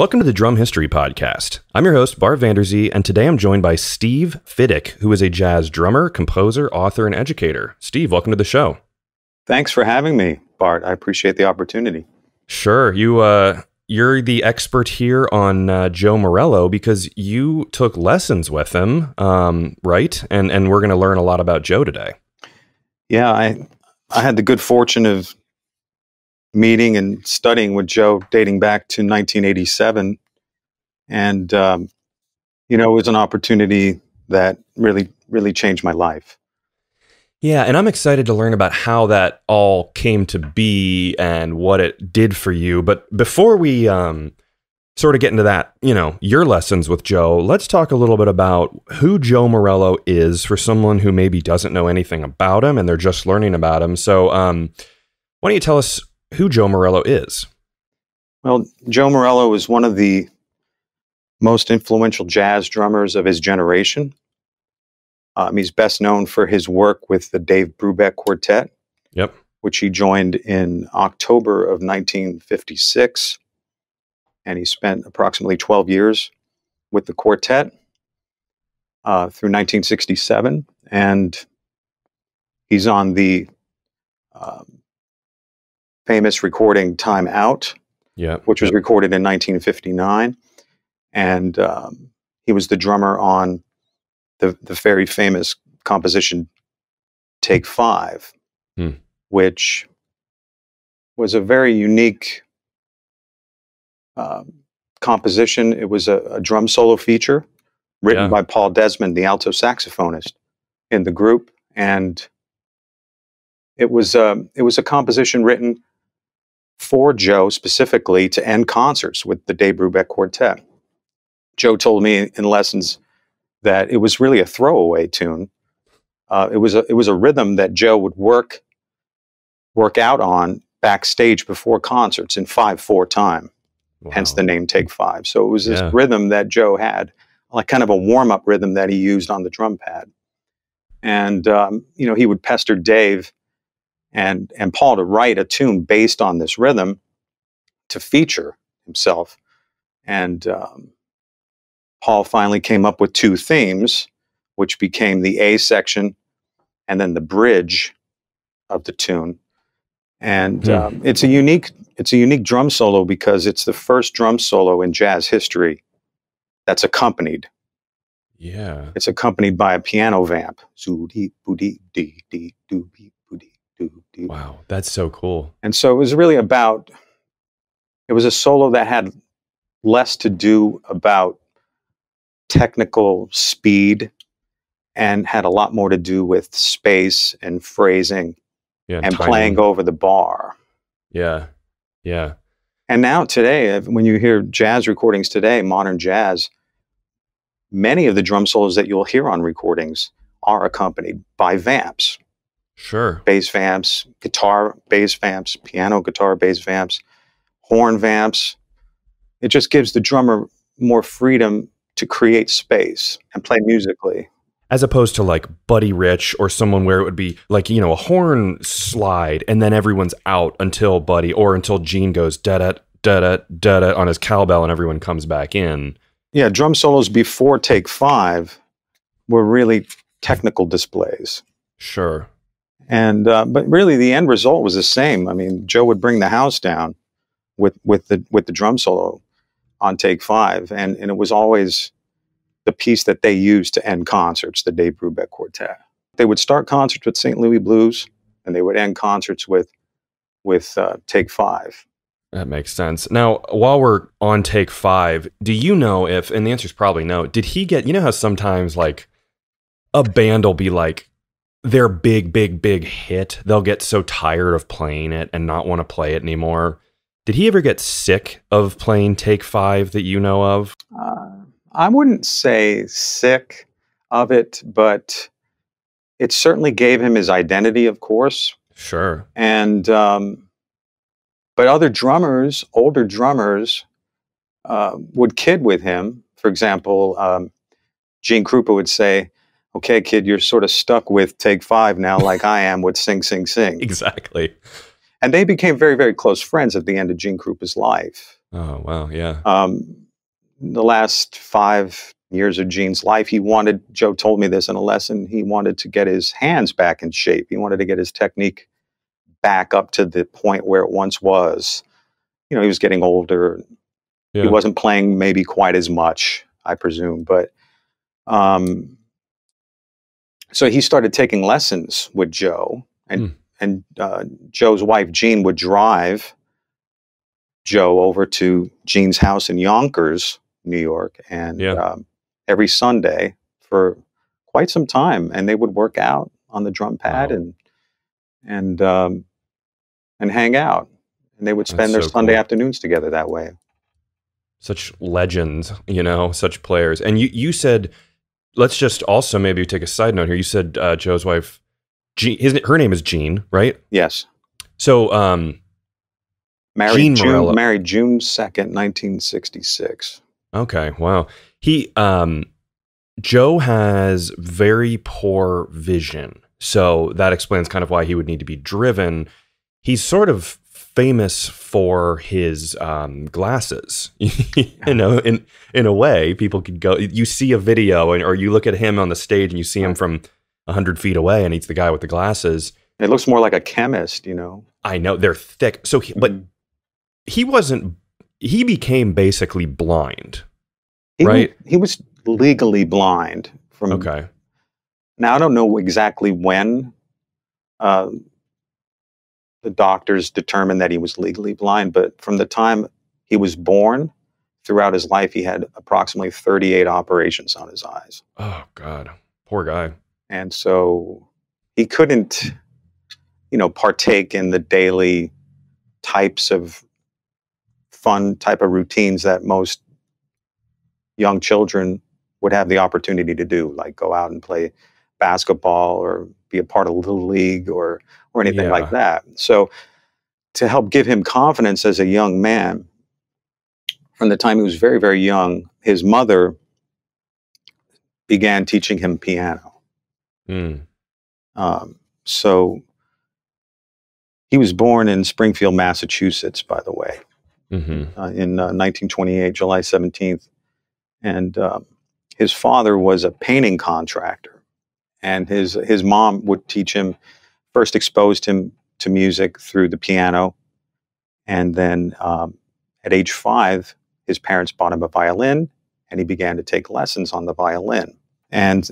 Welcome to the Drum History Podcast. I'm your host, Bart VanderZee, and today I'm joined by Steve Fidyk, who is a jazz drummer, composer, author, and educator. Steve, welcome to the show. Thanks for having me, Bart. I appreciate the opportunity. Sure. You're the expert here on Joe Morello because you took lessons with him, right? And we're going to learn a lot about Joe today. Yeah, I had the good fortune of meeting and studying with Joe dating back to 1987. And, you know, it was an opportunity that really changed my life. Yeah, and I'm excited to learn about how that all came to be and what it did for you. But before we sort of get into that, you know, your lessons with Joe, let's talk a little bit about who Joe Morello is for someone who maybe doesn't know anything about him and they're just learning about him. So why don't you tell us who Joe Morello is? Well, Joe Morello was one of the most influential jazz drummers of his generation. He's best known for his work with the Dave Brubeck Quartet, which he joined in October of 1956. And he spent approximately 12 years with the quartet through 1967. And he's on the famous recording Time Out, which was recorded in 1959. And he was the drummer on the very famous composition Take Five, which was a very unique composition. It was a drum solo feature written by Paul Desmond, the alto saxophonist in the group. And it was a composition written for Joe specifically to end concerts with the Dave Brubeck Quartet. Joe told me in lessons that it was really a throwaway tune. It was a rhythm that Joe would work out on backstage before concerts in 5/4 time, hence the name Take Five. So it was this rhythm that Joe had, like kind of a warm up rhythm that he used on the drum pad. And you know, he would pester Dave and Paul to write a tune based on this rhythm to feature himself. And Paul finally came up with two themes, which became the A section and then the bridge of the tune. And it's a unique drum solo because it's the first drum solo in jazz history that's accompanied. Yeah, it's accompanied by a piano vamp. Wow, that's so cool. And so it was really about, it was a solo that had less to do about technical speed and had a lot more to do with space and phrasing and timing. Playing over the bar. Yeah. And now today, when you hear jazz recordings today, modern jazz, many of the drum solos that you'll hear on recordings are accompanied by vamps. Sure. Bass vamps, guitar bass vamps, piano guitar bass vamps, horn vamps. It just gives the drummer more freedom to create space and play musically, as opposed to like Buddy Rich or someone where it would be like, you know, a horn slide and then everyone's out until Buddy or until Gene goes da da da da da da on his cowbell and everyone comes back in. Yeah, drum solos before Take Five were really technical displays. Sure, and but really the end result was the same. I mean, Joe would bring the house down with the drum solo on Take Five, and it was always the piece that they used to end concerts, the Dave Brubeck Quartet. They would start concerts with St. Louis Blues, and they would end concerts with Take Five. That makes sense. Now, while we're on Take Five, do you know if, and the answer is probably no, did he get, you know how sometimes like a band will be like, their big hit, they'll get so tired of playing it and not want to play it anymore. Did he ever get sick of playing Take Five that you know of? I wouldn't say sick of it, but it certainly gave him his identity, of course. Sure. And, but other drummers, older drummers, would kid with him. For example, Gene Krupa would say, okay, kid, you're sort of stuck with Take Five now, like I am with Sing, Sing, Sing. Exactly. And they became very, very close friends at the end of Gene Krupa's life. Oh, wow. Yeah. The last 5 years of Gene's life, he wanted, Joe told me this in a lesson, he wanted to get his hands back in shape. He wanted to get his technique back up to the point where it once was. You know, he was getting older. Yeah. He wasn't playing maybe quite as much, I presume. But so he started taking lessons with Joe, and Joe's wife, Jean, would drive Joe over to Gene's house in Yonkers, New York, and every Sunday for quite some time, and they would work out on the drum pad and hang out, and they would spend their Sunday afternoons together that way. Such legends, you know, such players. And you said, let's just also maybe take a side note here. You said Joe's wife, Jean, her name is Jean, right? Yes. So, married June 2nd, 1966. Okay, wow. He, Joe has very poor vision. So that explains kind of why he would need to be driven. He's sort of famous for his glasses, you know, in a way. People could go, you see a video, and, or you look at him on the stage and you see him from 100 feet away, and he's the guy with the glasses. And it looks more like a chemist, you know. I know, they're thick. So, but he wasn't, he became basically blind, right? He was legally blind from, okay. Now, I don't know exactly when the doctors determined that he was legally blind, but from the time he was born throughout his life, he had approximately 38 operations on his eyes. Oh, God. Poor guy. And so he couldn't, you know, partake in the daily types of fun type of routines that most young children would have the opportunity to do, like go out and play basketball or be a part of Little League or anything like that. So to help give him confidence as a young man, from the time he was very, very young, his mother began teaching him piano. Mm. So he was born in Springfield, Massachusetts, by the way, in 1928, July 17th. And his father was a painting contractor, and his mom would teach him, first exposed him to music through the piano. And then at age 5, his parents bought him a violin, and he began to take lessons on the violin. And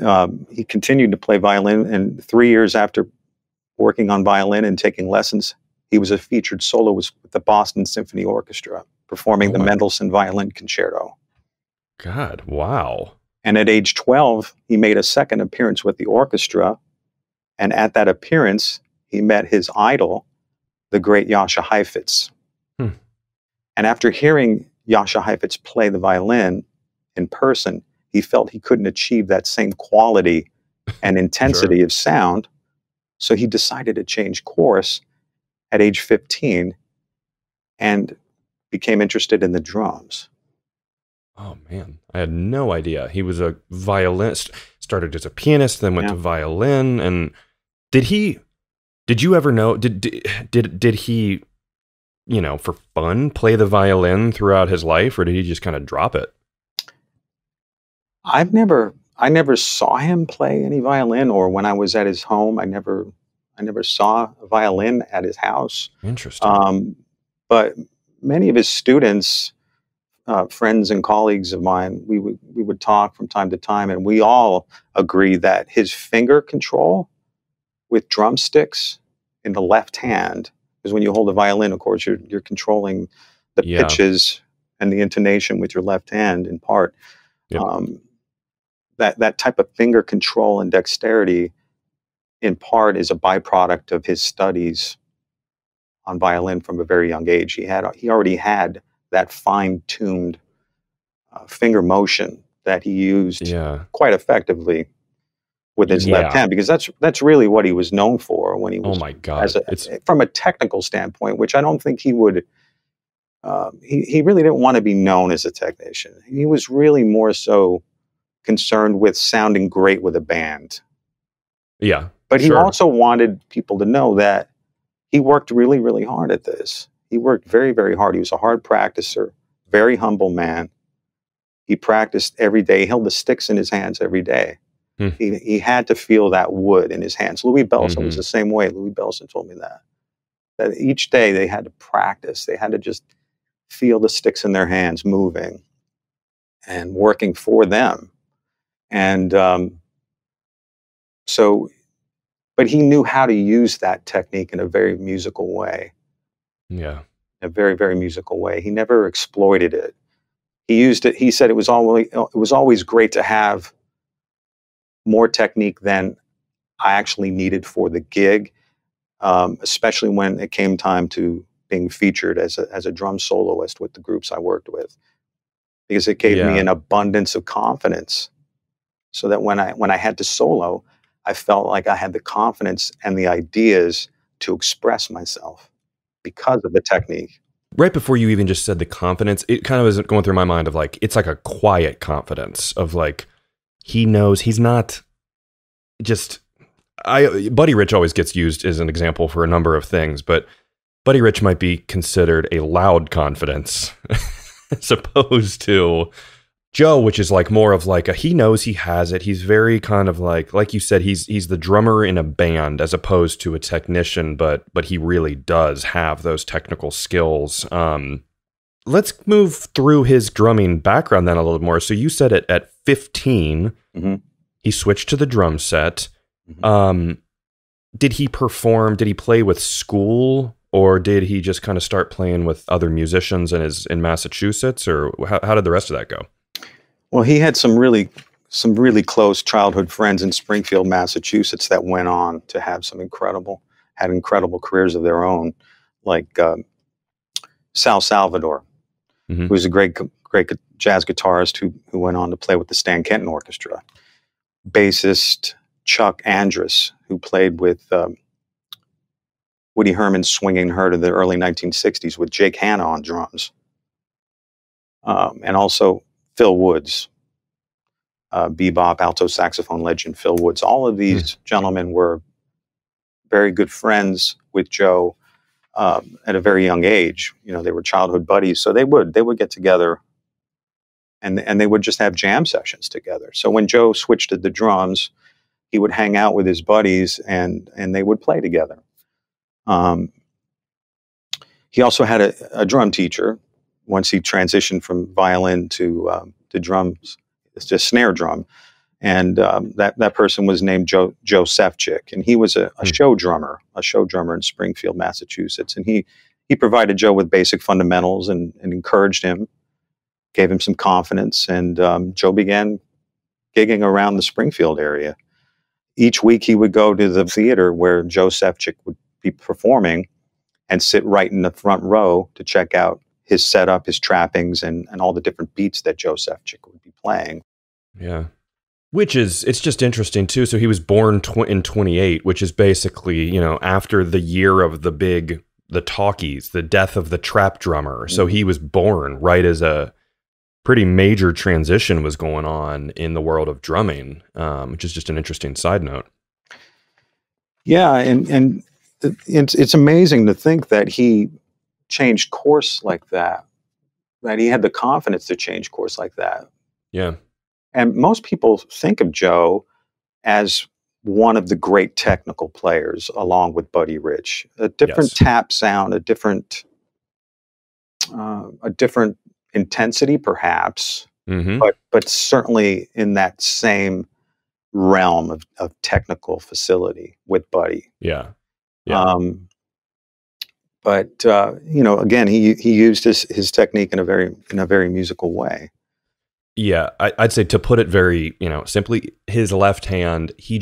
he continued to play violin, and 3 years after working on violin and taking lessons, he was a featured soloist with the Boston Symphony Orchestra, performing the Mendelssohn Violin Concerto. God, wow. And at age 12, he made a second appearance with the orchestra. And at that appearance, he met his idol, the great Jascha Heifetz. Hmm. And after hearing Jascha Heifetz play the violin in person, he felt he couldn't achieve that same quality and intensity of sound. So he decided to change course at age 15 and became interested in the drums. Oh, man. I had no idea. He was a violinist, started as a pianist, then went to violin. And did you ever know, did he, you know, for fun, play the violin throughout his life, or did he just kind of drop it? I never saw him play any violin, or when I was at his home, I never saw a violin at his house. Interesting. But many of his students, friends and colleagues of mine, we would talk from time to time, and we all agree that his finger control with drumsticks in the left hand, because when you hold a violin, of course, you're controlling the pitches and the intonation with your left hand in part. Yep. That type of finger control and dexterity in part is a byproduct of his studies on violin from a very young age. He already had that fine-tuned finger motion that he used quite effectively with his left hand, because that's really what he was known for when he was, oh my God, from a technical standpoint, which I don't think he would, he really didn't want to be known as a technician. He was really more so concerned with sounding great with a band. Yeah. But he also wanted people to know that he worked really, really hard at this. He worked very, very hard. He was a hard practicer, very humble man. He practiced every day. He held the sticks in his hands every day. Mm. He had to feel that wood in his hands. Louis Bellson was the same way. Louis Bellson told me that. That each day they had to practice. They had to just feel the sticks in their hands moving and working for them. And but he knew how to use that technique in a very musical way. Yeah. In a very, very musical way. He never exploited it. He used it. He said it was always great to have more technique than I actually needed for the gig, especially when it came time to being featured as a drum soloist with the groups I worked with, because it gave me an abundance of confidence. So that when I had to solo, I felt like I had the confidence and the ideas to express myself because of the technique. Right before you even just said the confidence, it kind of was going through my mind of like, it's like a quiet confidence of like, he knows he's not just, Buddy Rich always gets used as an example for a number of things, but Buddy Rich might be considered a loud confidence as opposed to Joe, which is like more of like a, he knows he has it. He's very kind of like you said, he's the drummer in a band as opposed to a technician, but he really does have those technical skills. Let's move through his drumming background then a little more. So you said at 15, he switched to the drum set. Did he perform? Did he play with school? Or did he just kind of start playing with other musicians in Massachusetts? Or how did the rest of that go? Well, he had some really close childhood friends in Springfield, Massachusetts, that went on to have had incredible careers of their own, like Sal Salvador, who's a great jazz guitarist who went on to play with the Stan Kenton Orchestra, bassist Chuck Andrus, who played with Woody Herman's Swinging Herd of the early 1960s with Jake Hanna on drums, and also Phil Woods, bebop alto saxophone legend Phil Woods. All of these gentlemen were very good friends with Joe at a very young age. You know, they were childhood buddies, so they would get together, and they would just have jam sessions together. So when Joe switched to the drums, he would hang out with his buddies, and they would play together. He also had a drum teacher. Once he transitioned from violin to drums, to snare drum, and that person was named Joe Sefcik, and he was a show drummer in Springfield, Massachusetts, and he provided Joe with basic fundamentals and encouraged him, gave him some confidence, and Joe began gigging around the Springfield area. Each week he would go to the theater where Joe Sefcik would be performing, and sit right in the front row to check out his setup, his trappings, and all the different beats that Joe Sefcik would be playing. Yeah. Which is, it's just interesting too. So he was born in 28, which is basically, you know, after the year of the talkies, the death of the trap drummer. So he was born right as a pretty major transition was going on in the world of drumming, which is just an interesting side note. Yeah. And it's amazing to think that he changed course like that, that he had the confidence to change course like that. Yeah. And most people think of Joe as one of the great technical players along with Buddy Rich, a different tap sound, a different intensity perhaps, but certainly in that same realm of technical facility with Buddy. Yeah. Yeah. But, you know, again, he used his technique in a very musical way. Yeah, I'd say, to put it very, you know, simply, his left hand, he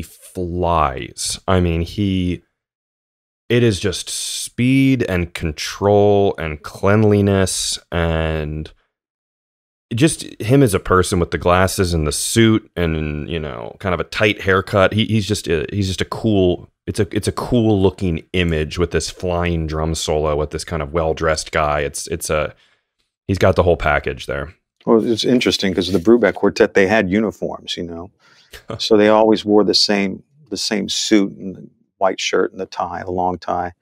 flies. I mean, it is just speed and control and cleanliness, and just him as a person with the glasses and the suit and, you know, kind of a tight haircut. He's just a cool, it's a cool looking image with this flying drum solo with this kind of well-dressed guy. He's got the whole package there. Well, it's interesting because the Brubeck Quartet, they had uniforms, you know, so they always wore the same suit and the white shirt and the tie, the long tie.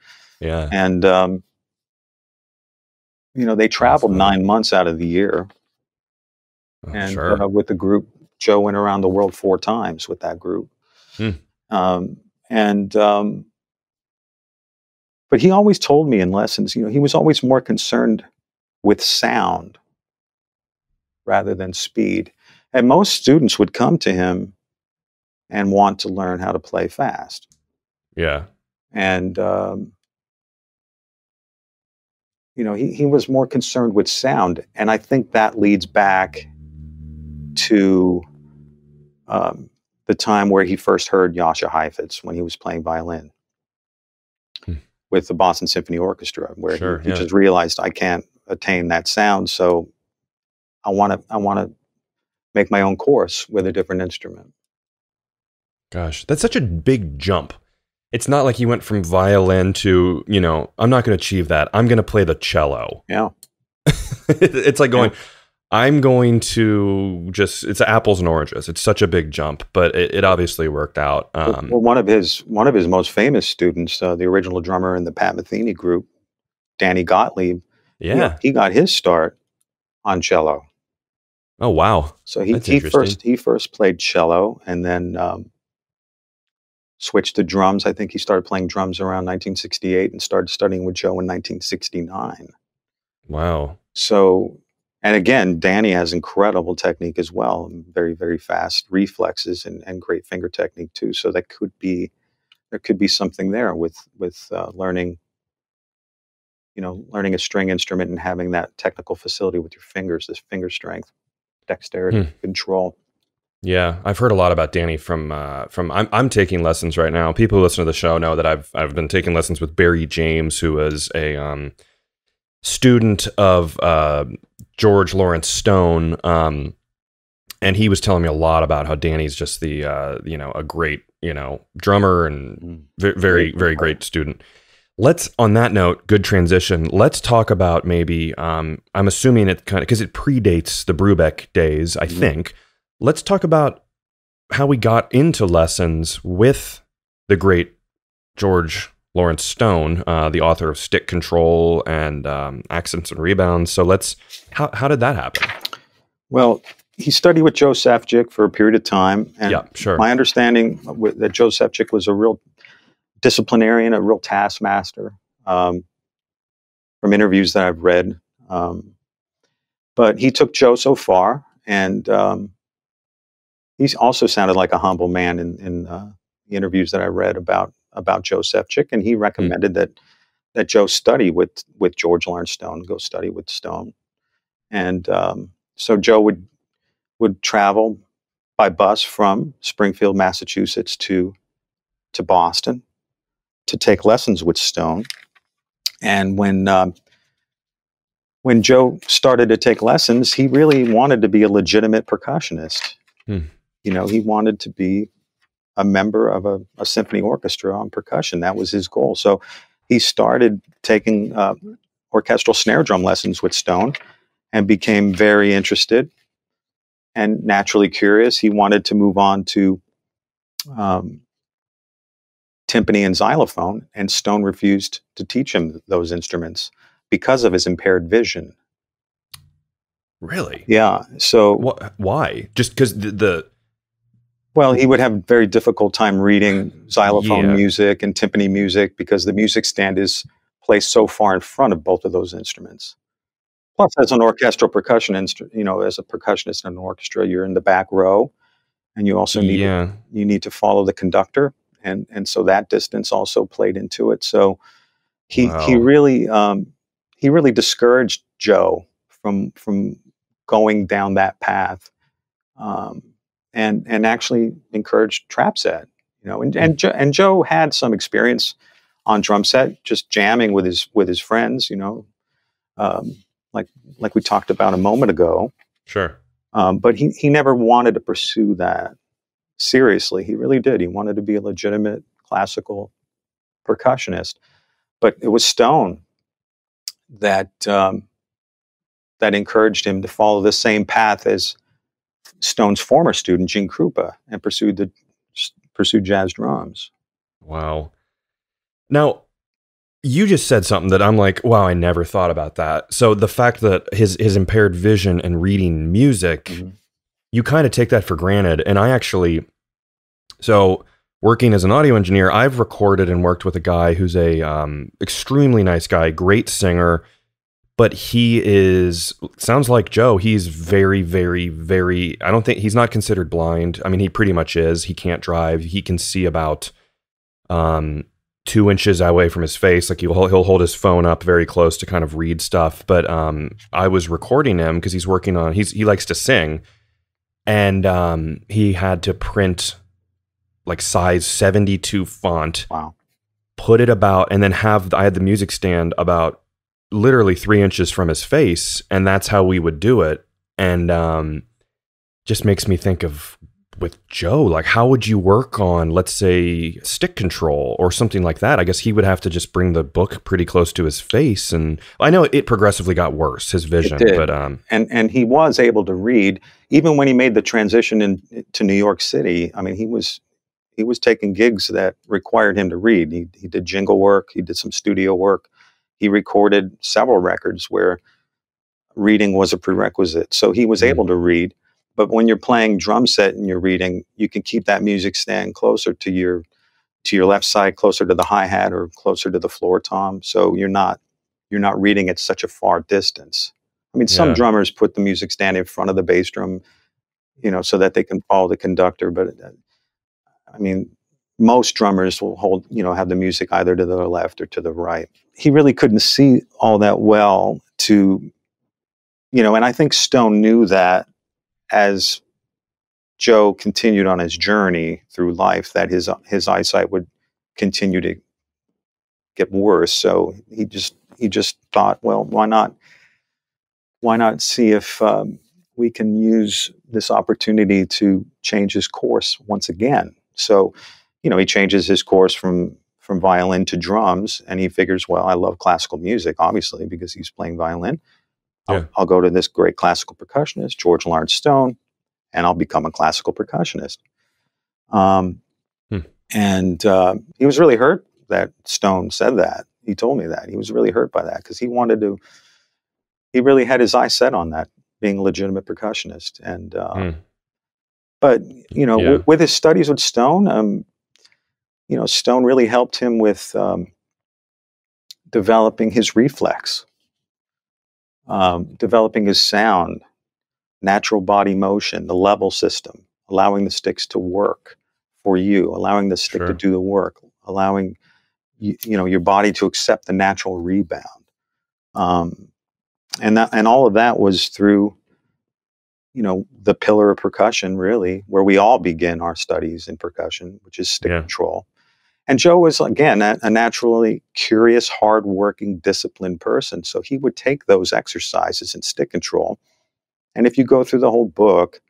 Yeah. And, you know, they traveled 9 months out of the year. With the group, Joe went around the world 4 times with that group. But he always told me in lessons, you know, he was always more concerned with sound rather than speed. And most students would come to him and want to learn how to play fast. Yeah. And, you know, he was more concerned with sound. And I think that leads back to the time where he first heard Jascha Heifetz when he was playing violin with the Boston Symphony Orchestra, where he just realized, I can't attain that sound. So I want to make my own course with a different instrument. Gosh, that's such a big jump. It's not like he went from violin to, you know, I'm not going to achieve that. I'm going to play the cello. Yeah. It's like going, I'm going to just, it's apples and oranges. It's such a big jump, but it obviously worked out. Well, one of his most famous students, the original drummer in the Pat Metheny group, Danny Gottlieb. Yeah. He got his start on cello. Oh, wow. So he first played cello and then switched to drums. I think he started playing drums around 1968 and started studying with Joe in 1969. Wow. So, and again, Danny has incredible technique as well. Very, very fast reflexes and great finger technique too. So that could be, there could be something there with learning, you know, learning a string instrument and having that technical facility with your fingers, this finger strength, dexterity, control. Yeah, I've heard a lot about Danny from I'm taking lessons right now. People who listen to the show know that I've been taking lessons with Barry James, who is a student of George Lawrence Stone, and he was telling me a lot about how Danny's just the you know, a great, you know, drummer and very, very great student. Let's, on that note, good transition. Let's talk about maybe I'm assuming it kind of, because it predates the Brubeck days, I think. Let's talk about how we got into lessons with the great George Lawrence Stone, the author of Stick Control and Accents and Rebounds. So let's, how did that happen? Well, he studied with Joe Sefcik for a period of time. And my understanding that Joe Sefcik was a real disciplinarian, a real taskmaster, from interviews that I've read. But he took Joe so far, and he also sounded like a humble man in the interviews that I read about Joe Sefcik, and he recommended that Joe study with George Lawrence Stone, go study with Stone. And so Joe would travel by bus from Springfield, Massachusetts to Boston to take lessons with Stone. And when Joe started to take lessons, he really wanted to be a legitimate percussionist. You know, he wanted to be a member of a symphony orchestra on percussion. That was his goal. So he started taking orchestral snare drum lessons with Stone and became very interested and naturally curious. He wanted to move on to timpani and xylophone, and Stone refused to teach him those instruments because of his impaired vision. Really? Yeah. So why? Just because well, he would have a very difficult time reading xylophone music and timpani music because the music stand is placed so far in front of both of those instruments. Plus, as an orchestral percussion instrument, you know, as a percussionist in an orchestra, you're in the back row, and you also need to follow the conductor, and so that distance also played into it. So he really discouraged Joe from going down that path. And actually encouraged trap set, you know, and Joe had some experience on drum set, just jamming with his friends, you know, like we talked about a moment ago. Sure. But he never wanted to pursue that seriously. He really did. He wanted to be a legitimate classical percussionist, but it was Stone that, that encouraged him to follow the same path as Stone's former student, Gene Krupa, and pursued jazz drums. Wow. Now, You just said something that I'm like, wow, I never thought about that. So the fact that his impaired vision and reading music, mm-hmm. you kind of take that for granted. And I actually, so working as an audio engineer, I've recorded and worked with a guy who's a extremely nice guy, great singer, but he is, sounds like Joe. He's very, very, very, I don't think, he's not considered blind. I mean, he pretty much is. He can't drive. He can see about, 2 inches away from his face. Like he'll hold his phone up very close to kind of read stuff. But I was recording him because he's working on, he likes to sing, and he had to print like size 72 font. Wow. Put it about, and then I had the music stand about literally 3 inches from his face, and that's how we would do it. And just makes me think of, with Joe, like how would you work on, let's say, Stick Control or something like that? I guess he would have to just bring the book pretty close to his face. And I know it progressively got worse, his vision, but and he was able to read even when he made the transition to New York City. I mean, he was taking gigs that required him to read. He did jingle work, he did some studio work, he recorded several records where reading was a prerequisite. So he was able to read. But when you're playing drum set and you're reading, you can keep that music stand closer to your left side, closer to the hi-hat or closer to the floor tom. So you're not reading at such a far distance. I mean, some drummers put the music stand in front of the bass drum, you know, so that they can follow the conductor. But I mean, most drummers will hold, you know, have the music either to the left or to the right. He really couldn't see all that well to, you know, and I think Stone knew that. As Joe continued on his journey through life, that his eyesight would continue to get worse. So he just thought, well, why not see if we can use this opportunity to change his course once again. So, you know, he changes his course from violin to drums, and he figures, well, I love classical music, obviously, because he's playing violin. Yeah. I'll go to this great classical percussionist, George Lawrence Stone, and I'll become a classical percussionist. And he was really hurt that Stone said that. He told me that. He was really hurt by that because he wanted to, he really had his eyes set on that, being a legitimate percussionist. And, but, you know, with his studies with Stone, you know, Stone really helped him with developing his reflex. Developing his sound, natural body motion, the level system, allowing the sticks to work for you, allowing the stick to do the work, allowing you know, your body to accept the natural rebound, and all of that was through, you know, the pillar of percussion, really, where we all begin our studies in percussion, which is stick control. And Joe was, again, a naturally curious, hardworking, disciplined person. So he would take those exercises in stick control. And if you go through the whole book,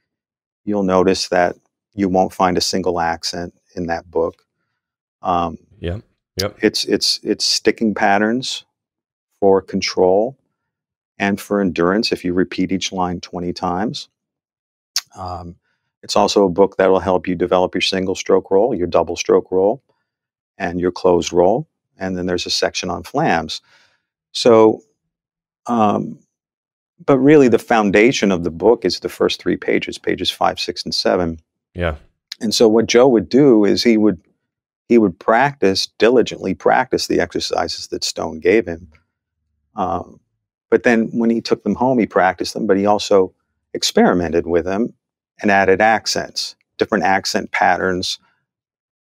you'll notice that you won't find a single accent in that book. It's sticking patterns for control and for endurance if you repeat each line 20 times. It's also a book that will help you develop your single stroke roll, your double stroke roll, and your closed roll. And then there's a section on flams. So, but really the foundation of the book is the first 3 pages, pages 5, 6, and 7. Yeah. And so what Joe would do is he would practice, diligently practice the exercises that Stone gave him. But then when he took them home, he practiced them, but he also experimented with them and added accents, different accent patterns,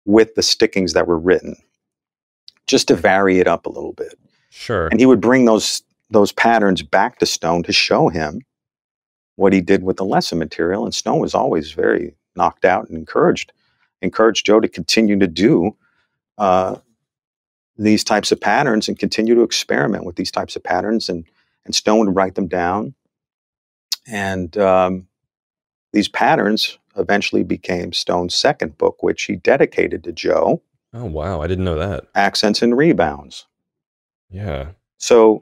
with the stickings that were written, just to vary it up a little bit. Sure. And he would bring those patterns back to Stone to show him what he did with the lesson material. And Stone was always very knocked out and encouraged Joe to continue to do these types of patterns and continue to experiment with these types of patterns. And Stone would write them down. And these patterns eventually became Stone's second book, which he dedicated to Joe. Oh, wow. I didn't know that. Accents and Rebounds. Yeah. So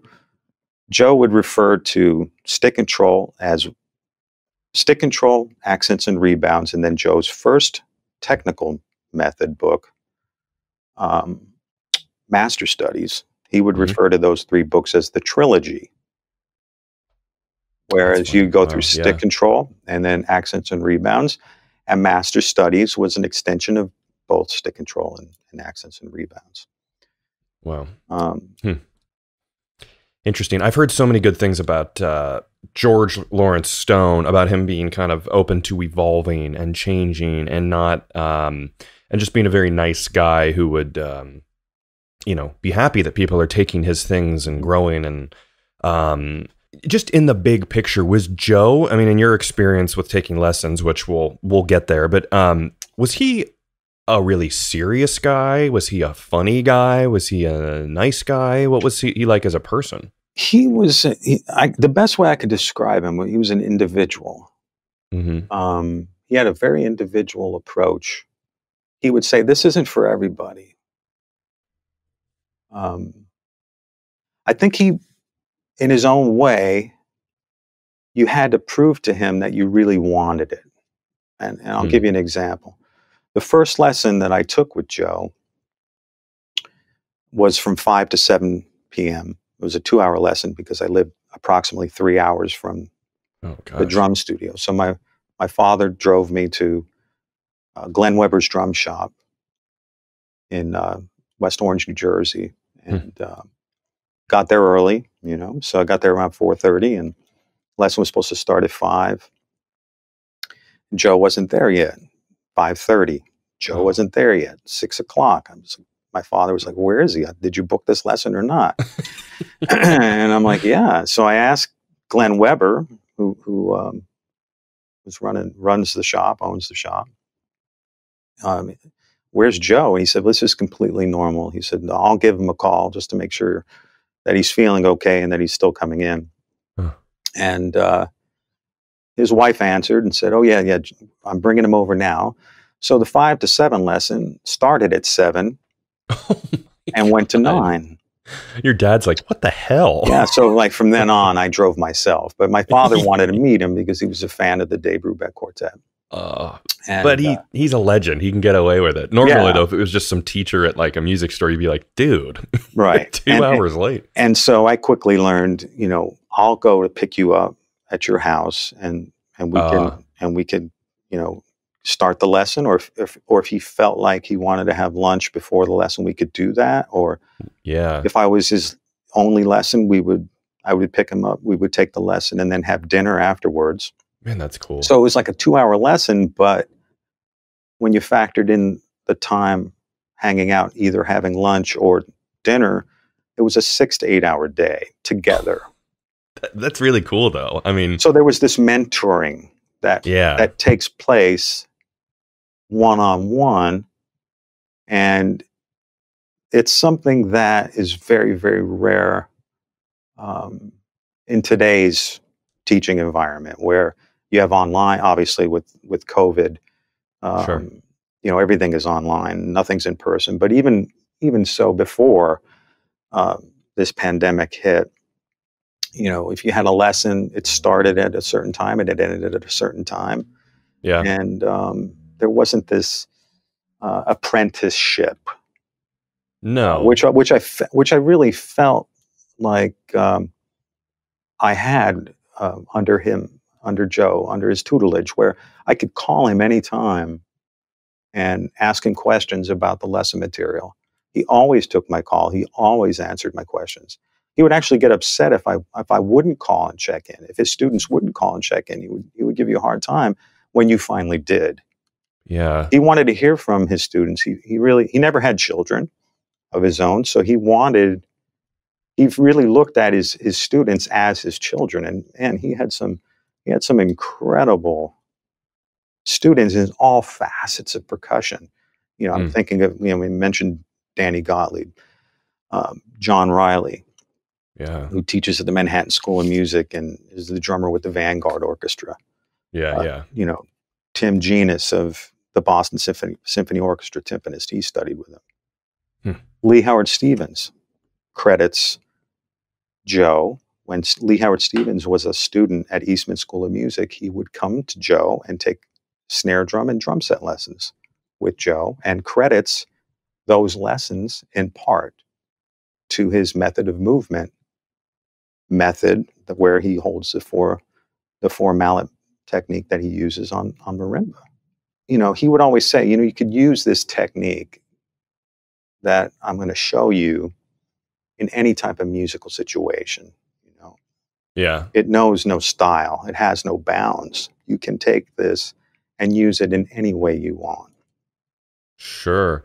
Joe would refer to stick control as Stick Control, Accents and Rebounds, and then Joe's first technical method book, Master Studies, He would refer to those three books as the trilogy. Whereas you go through Stick Control and then Accents and Rebounds, and Master Studies was an extension of both Stick Control and Accents and Rebounds. Wow. Interesting. I've heard so many good things about George Lawrence Stone, about him being kind of open to evolving and changing and not, and just being a very nice guy who would, you know, be happy that people are taking his things and growing. And just in the big picture, was Joe, I mean, in your experience with taking lessons, which we'll get there, but was he a really serious guy? Was he a funny guy? Was he a nice guy? What was he like as a person? He was, the best way I could describe him, he was an individual. Mm-hmm. He had a very individual approach. He would say, this isn't for everybody. I think he, in his own way, you had to prove to him that you really wanted it. And I'll give you an example. The first lesson that I took with Joe was from 5 to 7 p.m. It was a 2-hour lesson because I lived approximately 3 hours from the drum studio. So my father drove me to Glenn Weber's drum shop in West Orange, New Jersey, and got there early, you know, so I got there around 4:30 and lesson was supposed to start at 5. Joe wasn't there yet. 5:30. Joe wasn't there yet. 6 o'clock. My father was like, where is he? Did you book this lesson or not? And I'm like, yeah. So I asked Glenn Weber, who was runs the shop, owns the shop. Where's Joe? And he said, well, this is completely normal. He said, no, I'll give him a call just to make sure that he's feeling okay and that he's still coming in. And his wife answered and said, oh, yeah, I'm bringing him over now. So the 5 to 7 lesson started at 7 and went to 9. Your dad's like, what the hell? Yeah, so like from then on, I drove myself. But my father wanted to meet him because he was a fan of the Dave Brubeck Quartet. But he's a legend. He can get away with it. Normally, though, if it was just some teacher at like a music store, you'd be like, dude, right. two hours late. And so I quickly learned, you know, I'll go to pick you up at your house and we can, you know, start the lesson, or if he felt like he wanted to have lunch before the lesson, we could do that. Or if I was his only lesson, I would pick him up. We would take the lesson and then have dinner afterwards. Man, that's cool. So it was like a 2-hour lesson, but when you factored in the time hanging out, either having lunch or dinner, it was a 6- to 8-hour day together. That's really cool, though. I mean, so there was this mentoring that takes place one-on-one, and it's something that is very, very rare in today's teaching environment, where you have online, obviously with COVID, you know, everything is online, nothing's in person. But even so, before this pandemic hit, you know, if you had a lesson, it started at a certain time and it ended at a certain time. Yeah. And there wasn't this apprenticeship. No. Which I really felt like I had under him, under Joe, under his tutelage, where I could call him anytime and ask him questions about the lesson material. He always took my call. He always answered my questions. He would actually get upset if I wouldn't call and check in. If his students wouldn't call and check in, he would give you a hard time when you finally did. Yeah. He wanted to hear from his students. He never had children of his own, so he really looked at his students as his children, and he had some incredible students in all facets of percussion. You know, I'm thinking of, you know, we mentioned Danny Gottlieb, John Riley, who teaches at the Manhattan School of Music and is the drummer with the Vanguard Orchestra. You know, Tim Genis of the Boston Symphony Orchestra, timpanist. He studied with him. Lee Howard Stevens credits Joe. When Lee Howard Stevens was a student at Eastman School of Music, he would come to Joe and take snare drum and drum set lessons with Joe, and credits those lessons in part to his method of movement method, where he holds the four mallet technique that he uses on marimba. You know, he would always say, you know, you could use this technique that I'm going to show you in any type of musical situation. You know, yeah, it knows no style, it has no bounds. You can take this and use it in any way you want. Sure.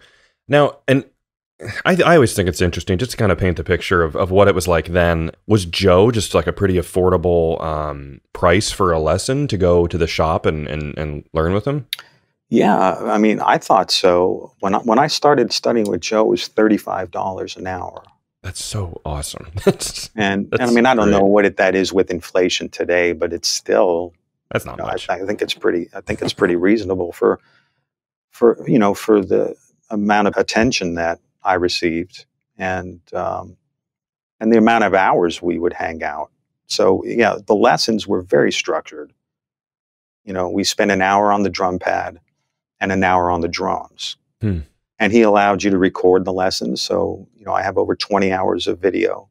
Now, and I always think it's interesting just to kind of paint the picture of what it was like then. Was Joe just like a pretty affordable price for a lesson to go to the shop and learn with him? Yeah, I mean, I thought so. When I started studying with Joe, it was $35 an hour. That's so awesome. and I mean, I don't know what that is with inflation today, but it's still, that's not much. I think it's pretty. I think it's pretty reasonable for you know, for the amount of attention that I received and the amount of hours we would hang out. So yeah, the lessons were very structured. You know, we spent an hour on the drum pad and an hour on the drums. Hmm. And he allowed you to record the lessons. So, you know, I have over 20 hours of video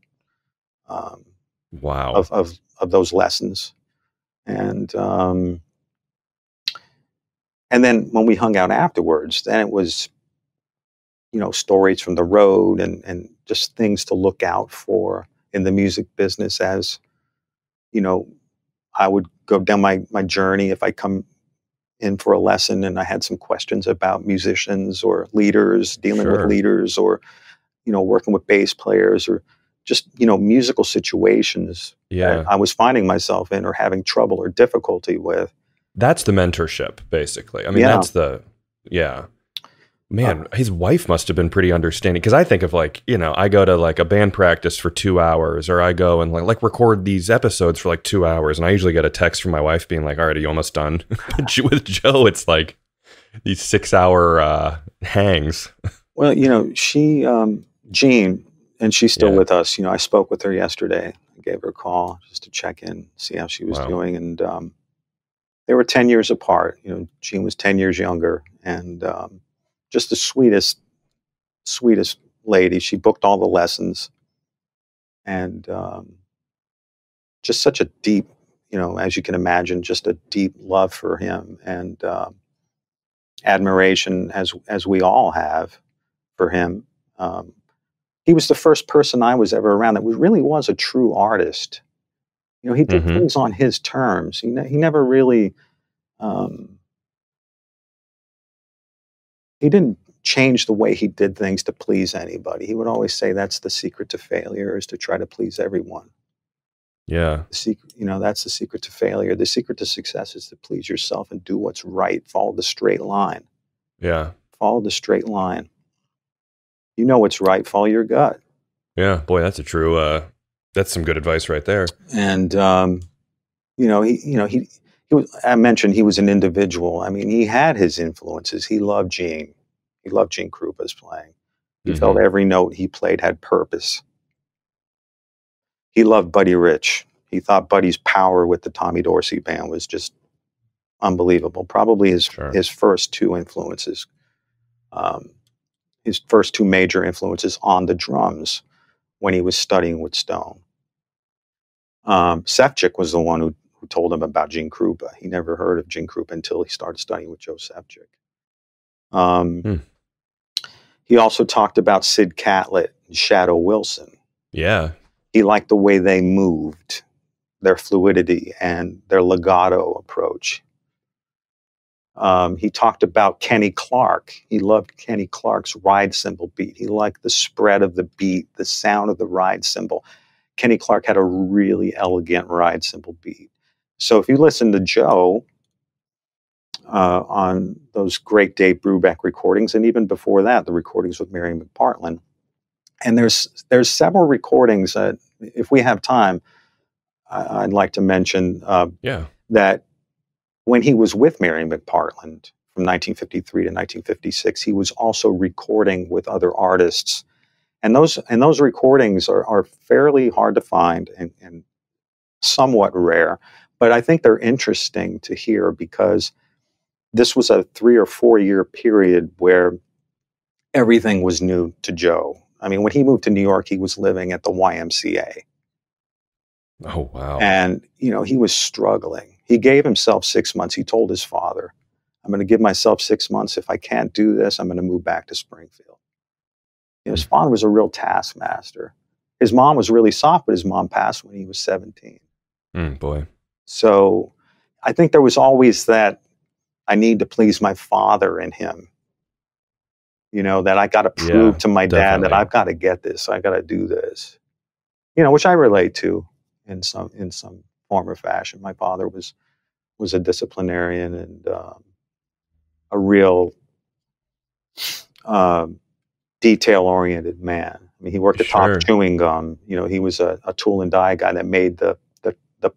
wow. of those lessons. And then when we hung out afterwards, then it was, you know, stories from the road and just things to look out for in the music business as, you know, I would go down my journey if I come in for a lesson and I had some questions about musicians or leaders, dealing sure. with leaders or, you know, working with bass players or just, you know, musical situations yeah. that I was finding myself in or having trouble or difficulty with. That's the mentorship, basically. I mean, yeah. that's the, yeah. Man, his wife must have been pretty understanding, because I think of like, you know, I go to like a band practice for 2 hours, or I go and like record these episodes for like 2 hours, and I usually get a text from my wife being like, all right, are you almost done? But with Joe, it's like these 6 hour hangs. Well, you know, she, Jean, and she's still yeah. with us. You know, I spoke with her yesterday. I gave her a call just to check in, see how she was wow. doing. And they were 10 years apart. You know, Jean was 10 years younger, and just the sweetest lady. She booked all the lessons, and just such a deep, you know, as you can imagine, just a deep love for him and admiration as we all have for him. He was the first person I was ever around that really was a true artist. You know, he did mm-hmm. things on his terms. He never really, he didn't change the way he did things to please anybody. He would always say that's the secret to failure, is to try to please everyone. Yeah. You know, that's the secret to failure. The secret to success is to please yourself and do what's right. Follow the straight line. Yeah. Follow the straight line. You know what's right. Follow your gut. Yeah. Boy, that's a true, that's some good advice right there. And, you know, I mentioned he was an individual. I mean, he had his influences. He loved Gene. He loved Gene Krupa's playing. He mm-hmm. felt every note he played had purpose. He loved Buddy Rich. He thought Buddy's power with the Tommy Dorsey band was just unbelievable. Probably his first two influences, his first two major influences on the drums when he was studying with Stone. Sefcik was the one who told him about Gene Krupa. He never heard of Gene Krupa until he started studying with Joe Sefcik. He also talked about Sid Catlett and Shadow Wilson. Yeah. He liked the way they moved, their fluidity and their legato approach. He talked about Kenny Clarke. He loved Kenny Clarke's ride cymbal beat. He liked the spread of the beat, the sound of the ride cymbal. Kenny Clarke had a really elegant ride cymbal beat. So if you listen to Joe on those great Dave Brubeck recordings, and even before that, the recordings with Mary McPartland, and there's several recordings that, if we have time, I'd like to mention that when he was with Mary McPartland from 1953 to 1956, he was also recording with other artists. And those recordings are fairly hard to find and somewhat rare. But I think they're interesting to hear because this was a 3 or 4 year period where everything was new to Joe. I mean, when he moved to New York, he was living at the YMCA. Oh, wow. And, you know, he was struggling. He gave himself 6 months. He told his father, I'm going to give myself 6 months. If I can't do this, I'm going to move back to Springfield. You know, his father was a real taskmaster. His mom was really soft, but his mom passed when he was 17. Boy. So I think there was always that I need to please my father in him. You know, that I got to prove to my dad that I've got to get this. I got to do this. You know, which I relate to in some form or fashion. My father was a disciplinarian and a real detail-oriented man. I mean, he worked atop chewing gum. You know, he was a tool and die guy that made the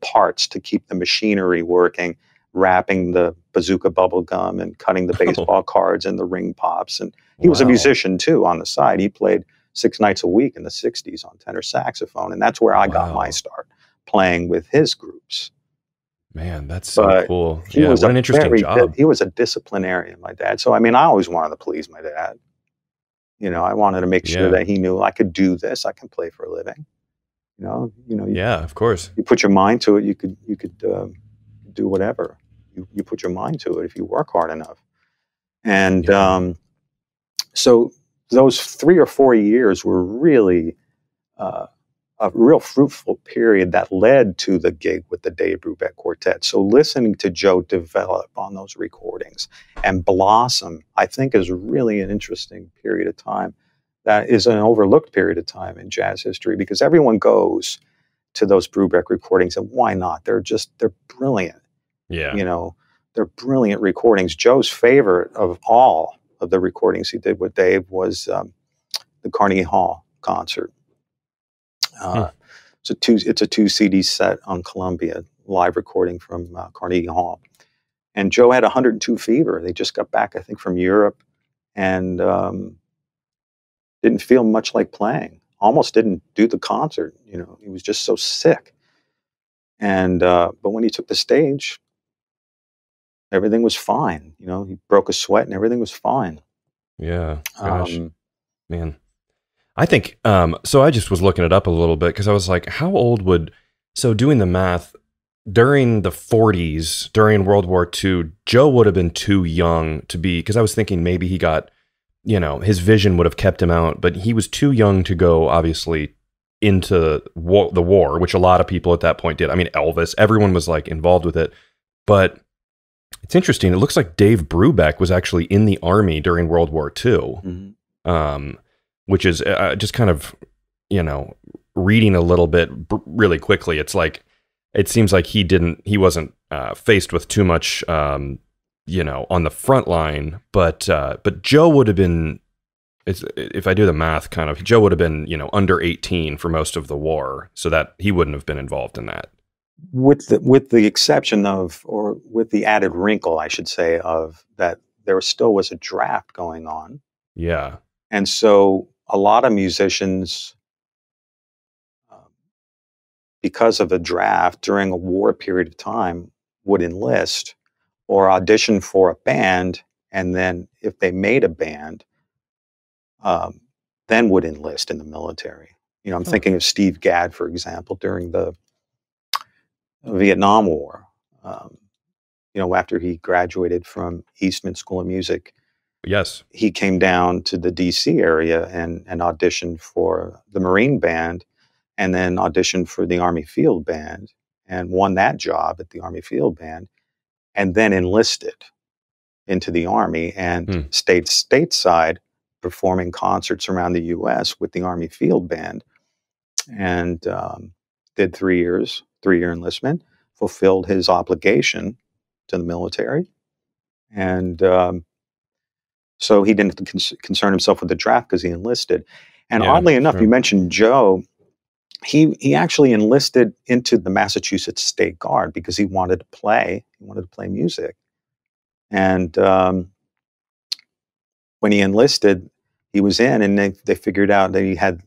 parts to keep the machinery working, wrapping the bazooka bubble gum and cutting the baseball cards and the ring pops. And he was a musician, too, on the side. He played 6 nights a week in the 60s on tenor saxophone, and that's where I got my start, playing with his groups. Man, that's so cool. Yeah, what an interesting job. He was a disciplinarian, my dad. So, I mean, I always wanted to please my dad. You know, I wanted to make sure that he knew I could do this. I can play for a living. You know. Yeah, of course. You put your mind to it, you could do whatever. You put your mind to it if you work hard enough. And so those 3 or 4 years were really a real fruitful period that led to the gig with the Dave Brubeck Quartet. So listening to Joe develop on those recordings and blossom, I think, is really an interesting period of time that is an overlooked period of time in jazz history, because everyone goes to those Brubeck recordings, and why not? They're brilliant. Yeah. You know, they're brilliant recordings. Joe's favorite of all of the recordings he did with Dave was the Carnegie Hall concert. It's a two CD set on Columbia, live recording from Carnegie Hall. And Joe had 102 fever. They just got back, I think, from Europe, and didn't feel much like playing. Almost didn't do the concert. You know, he was just so sick. And but when he took the stage, everything was fine. You know, he broke a sweat and everything was fine. Yeah, gosh, man. I think, so I just was looking it up a little bit, because I was like, how old would, so doing the math, during the 40s, during World War II, Joe would have been too young to be, because I was thinking maybe he got, you know, his vision would have kept him out, but he was too young to go, obviously, into the war, which a lot of people at that point did. I mean, Elvis, everyone was like involved with it, but it's interesting. It looks like Dave Brubeck was actually in the Army during World War II. Mm-hmm. Which is just kind of, you know, reading a little bit really quickly. It's like, it seems like he wasn't faced with too much, you know, on the front line. But Joe would have been, if I do the math kind of, Joe would have been, you know, under 18 for most of the war, so that he wouldn't have been involved in that. With the exception of, or with the added wrinkle, I should say, of that there still was a draft going on. Yeah. And so a lot of musicians, because of a draft during a war period of time, would enlist or audition for a band, and then if they made a band, then would enlist in the military. You know, I'm thinking of Steve Gadd, for example, during the Vietnam War. You know, after he graduated from Eastman School of Music, yes, he came down to the D.C. area and auditioned for the Marine Band, and then auditioned for the Army Field Band, and won that job at the Army Field Band, and then enlisted into the Army and stayed stateside performing concerts around the U.S. with the Army Field Band, and did 3 years, three-year enlistment, fulfilled his obligation to the military, and so he didn't concern himself with the draft because he enlisted. And oddly enough, you mentioned Joe, he actually enlisted into the Massachusetts State Guard because he wanted to play. He wanted to play music. And when he enlisted, he was in, and they figured out that he had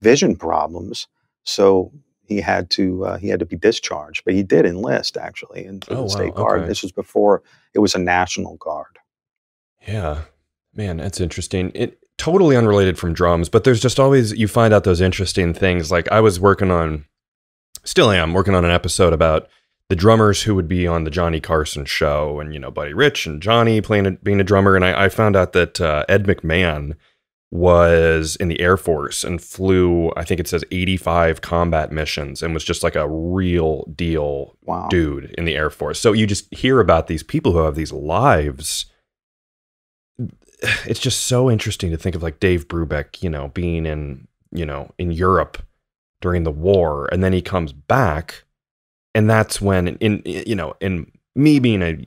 vision problems. So he had to be discharged, but he did enlist actually into the State Guard. Okay. This was before it was a National Guard. Yeah, man, that's interesting. It totally unrelated from drums, but there's just always, you find out those interesting things. Like I was working on, still am working on an episode about the drummers who would be on the Johnny Carson show, and, you know, Buddy Rich and Johnny playing, being a drummer. And I found out that Ed McMahon was in the Air Force and flew, I think it says 85 combat missions, and was just like a real deal dude in the Air Force. So you just hear about these people who have these lives. It's just so interesting to think of, like, Dave Brubeck, you know, being in, you know, in Europe during the war, and then he comes back. And that's when, you know, in me being a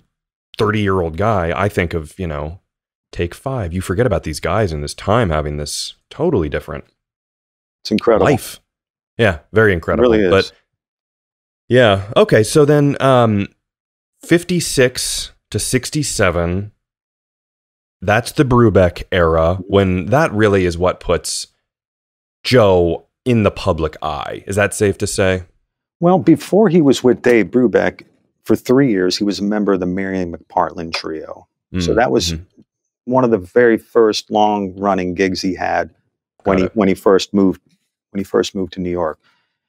30-year-old guy, I think of, you know, Take Five. You forget about these guys in this time having this totally different. It's incredible. Life. Yeah, very incredible. It really is. But yeah. Okay. So then 56 to 67, that's the Brubeck era, when that really is what puts Joe in the public eye. Is that safe to say? Well, before he was with Dave Brubeck, for 3 years, he was a member of the Mary McPartland trio. Mm. So that was one of the very first long-running gigs he had when he first moved to New York.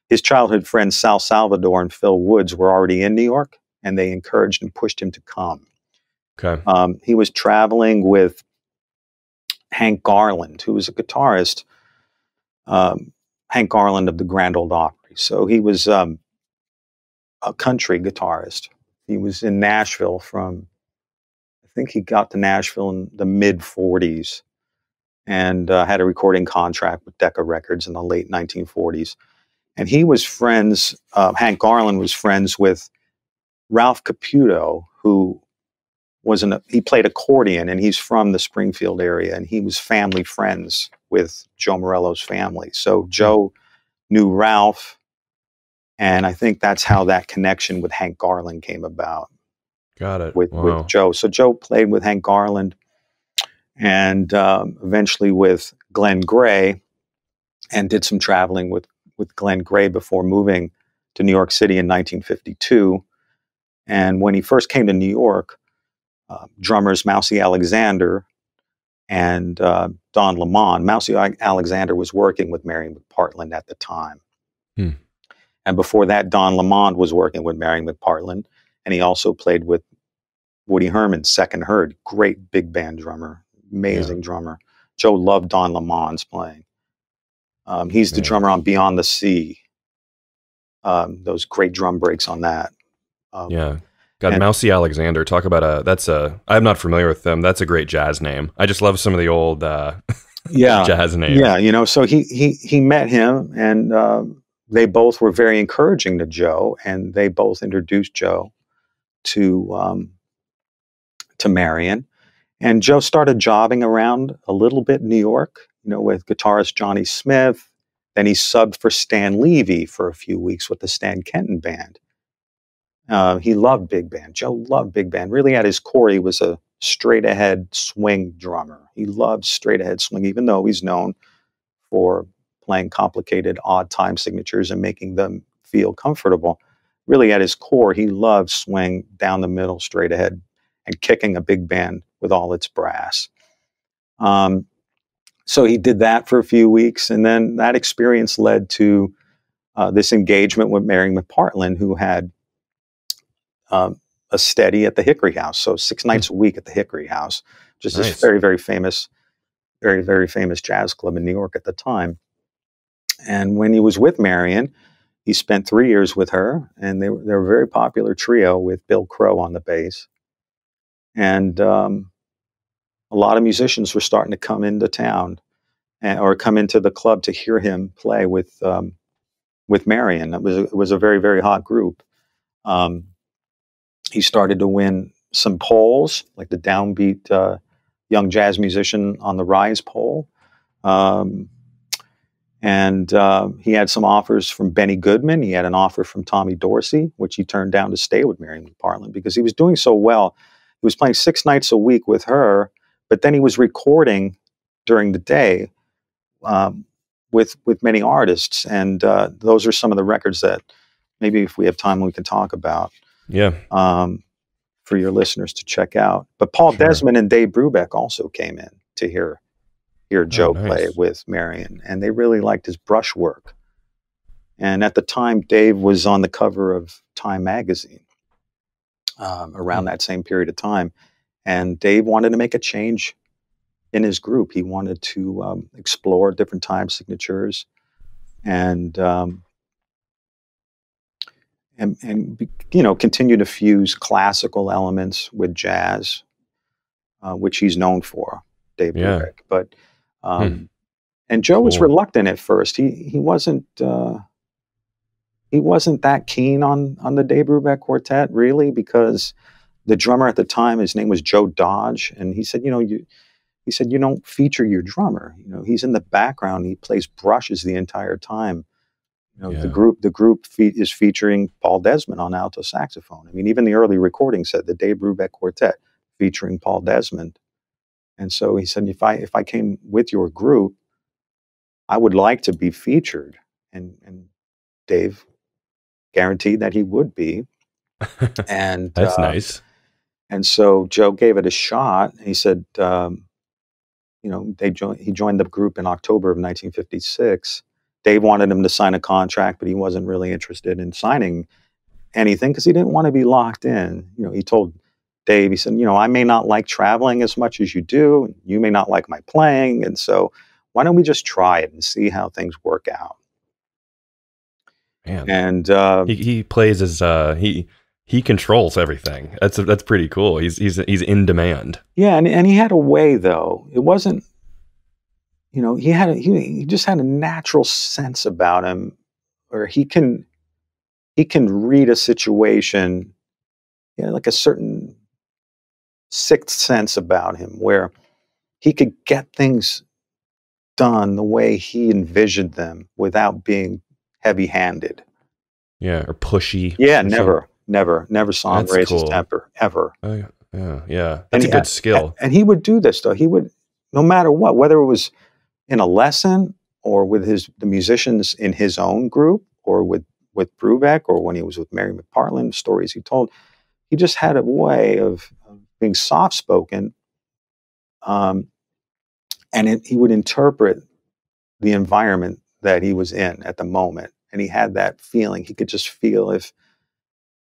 His childhood friends Sal Salvador and Phil Woods were already in New York, and they encouraged and pushed him to come. Okay. He was traveling with Hank Garland, who was a guitarist, Hank Garland of the Grand Ole Opry. So he was a country guitarist. He was in Nashville from, I think he got to Nashville in the mid-40s, and had a recording contract with Decca Records in the late 1940s. And he was friends, Hank Garland was friends with Ralph Caputo, who was he played accordion, and he's from the Springfield area, and he was family friends with Joe Morello's family. So Joe knew Ralph. And I think that's how that connection with Hank Garland came about. Got it. With Joe. So Joe played with Hank Garland, and eventually with Glenn Gray, and did some traveling with Glenn Gray before moving to New York City in 1952. And when he first came to New York, drummers Mousey Alexander and Don Lemon. Mousey Alexander was working with Mary McPartland at the time. Hmm. And before that, Don Lemon was working with Mary McPartland, and he also played with Woody Herman's Second Herd, great big band drummer, amazing drummer. Joe loved Don Lemon's playing. He's the drummer on Beyond the Sea. Those great drum breaks on that. God, Mousey Alexander, talk about I'm not familiar with them. That's a great jazz name. I just love some of the old jazz names. Yeah, you know, so he met him, and they both were very encouraging to Joe, and they both introduced Joe to Marion. And Joe started jobbing around a little bit in New York, you know, with guitarist Johnny Smith. Then he subbed for Stan Levy for a few weeks with the Stan Kenton Band. He loved big band. Joe loved big band. Really, at his core, he was a straight-ahead swing drummer. He loved straight-ahead swing, even though he's known for playing complicated, odd time signatures and making them feel comfortable. Really, at his core, he loved swing, down the middle, straight-ahead, and kicking a big band with all its brass. So he did that for a few weeks, and then that experience led to this engagement with Mary McPartland, who had a steady at the Hickory House. So 6 nights a week at the Hickory House, just this very, very famous jazz club in New York at the time. And when he was with Marion, he spent 3 years with her, and they were a very popular trio with Bill Crow on the bass. And a lot of musicians were starting to come into town, or come into the club to hear him play with Marion. It was a very, very hot group. He started to win some polls, like the Downbeat Young Jazz Musician on the Rise poll. He had some offers from Benny Goodman. He had an offer from Tommy Dorsey, which he turned down to stay with Mary McPartland because he was doing so well. He was playing 6 nights a week with her, but then he was recording during the day with many artists. And those are some of the records that maybe if we have time, we can talk about. Yeah. For your listeners to check out. But Paul Desmond and Dave Brubeck also came in to hear hear Joe play with Marion, and they really liked his brushwork. And at the time, Dave was on the cover of Time magazine around that same period of time. And Dave wanted to make a change in his group. He wanted to explore different time signatures and you know, continue to fuse classical elements with jazz, which he's known for, Dave Brubeck. But and Joe was reluctant at first. He wasn't that keen on the Dave Brubeck Quartet, really, because the drummer at the time, his name was Joe Dodge, and he said, you know, he said, you don't feature your drummer. You know, he's in the background. He plays brushes the entire time. You know, the group is featuring Paul Desmond on alto saxophone. I mean, even the early recording said the Dave Brubeck Quartet featuring Paul Desmond. And so he said, if I came with your group, I would like to be featured. And Dave guaranteed that he would be. And that's nice. And so Joe gave it a shot. He said, you know, he joined the group in October of 1956. Dave wanted him to sign a contract, but he wasn't really interested in signing anything because he didn't want to be locked in. You know, he told Dave, he said, you know, I may not like traveling as much as you do, and you may not like my playing, and so why don't we just try it and see how things work out? Man. And he plays as he controls everything. That's pretty cool. He's in demand. Yeah, and he had a way though. It wasn't. You know, he just had a natural sense about him, or he can read a situation, you know, like a certain sixth sense about him, where he could get things done the way he envisioned them without being heavy-handed. Yeah, or pushy. Yeah, or never saw him raise his temper ever. Yeah, that's a good skill. And he would do this though. He would, no matter what, whether it was in a lesson or with the musicians in his own group or with Brubeck or when he was with Mary McPartland, stories he told, he just had a way of being soft-spoken. He would interpret the environment that he was in at the moment. And he had that feeling. He could just feel if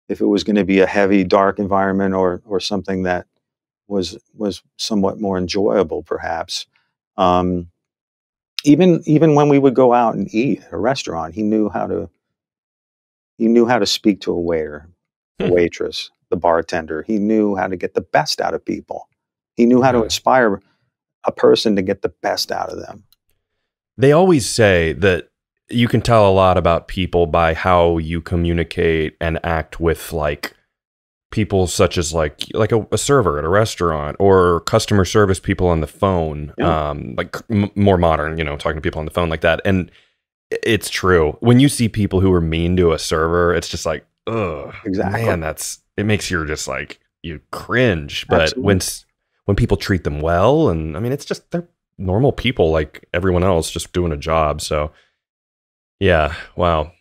it was going to be a heavy, dark environment or something that was somewhat more enjoyable, perhaps. Even when we would go out and eat at a restaurant, he knew how to speak to a waiter, a waitress, the bartender. He knew how to get the best out of people. He knew how to inspire a person to get the best out of them. They always say that you can tell a lot about people by how you communicate and act with, like, people such as like a server at a restaurant or customer service people on the phone, like more modern, you know, talking to people on the phone like that. And it's true. When you see people who are mean to a server, it's just like, ugh, man, it makes you just like, you cringe. But when people treat them well, and I mean, it's just, they're normal people like everyone else, just doing a job. So yeah. Wow.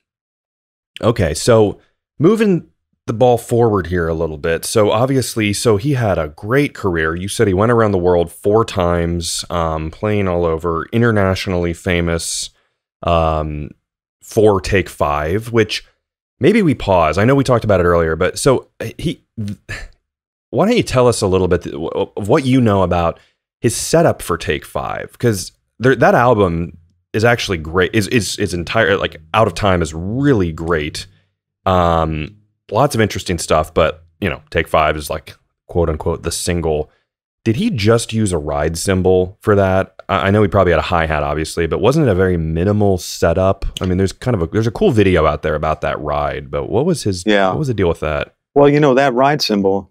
Okay. So moving the ball forward here a little bit. So obviously, he had a great career. You said he went around the world 4 times, playing all over, internationally famous, for Take Five, which maybe we pause. I know we talked about it earlier, but so why don't you tell us a little bit of what you know about his setup for Take Five? Because that album is actually great. Is entire, like, Out of Time is really great. Lots of interesting stuff, but, you know, Take Five is like, quote unquote, the single. Did he just use a ride cymbal for that? I know he probably had a hi-hat, obviously, but wasn't it a very minimal setup? I mean, there's kind of there's a cool video out there about that ride, but what was what was the deal with that? Well, you know, that ride cymbal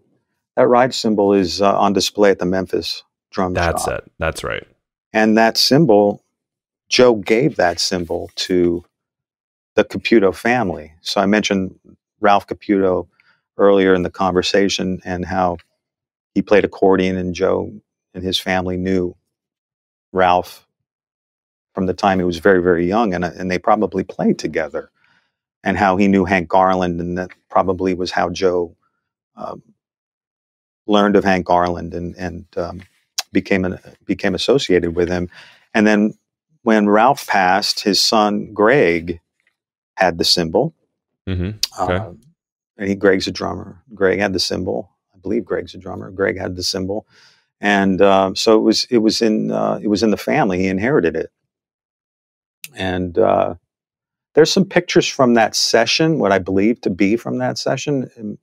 is on display at the Memphis drum shop. That's it. That's right. And that cymbal, Joe gave that cymbal to the Caputo family. So I mentioned Ralph Caputo earlier in the conversation and how he played accordion, and Joe and his family knew Ralph from the time he was very, very young, and they probably played together, and how he knew Hank Garland, and that probably was how Joe learned of Hank Garland and became associated with him. And then when Ralph passed, his son Greg had the cymbal. Mm-hmm. Okay. Greg's a drummer. Greg had the cymbal. I believe Greg's a drummer. Greg had the cymbal, and so it was in the family. He inherited it. And there's some pictures from that session, what I believe to be from that session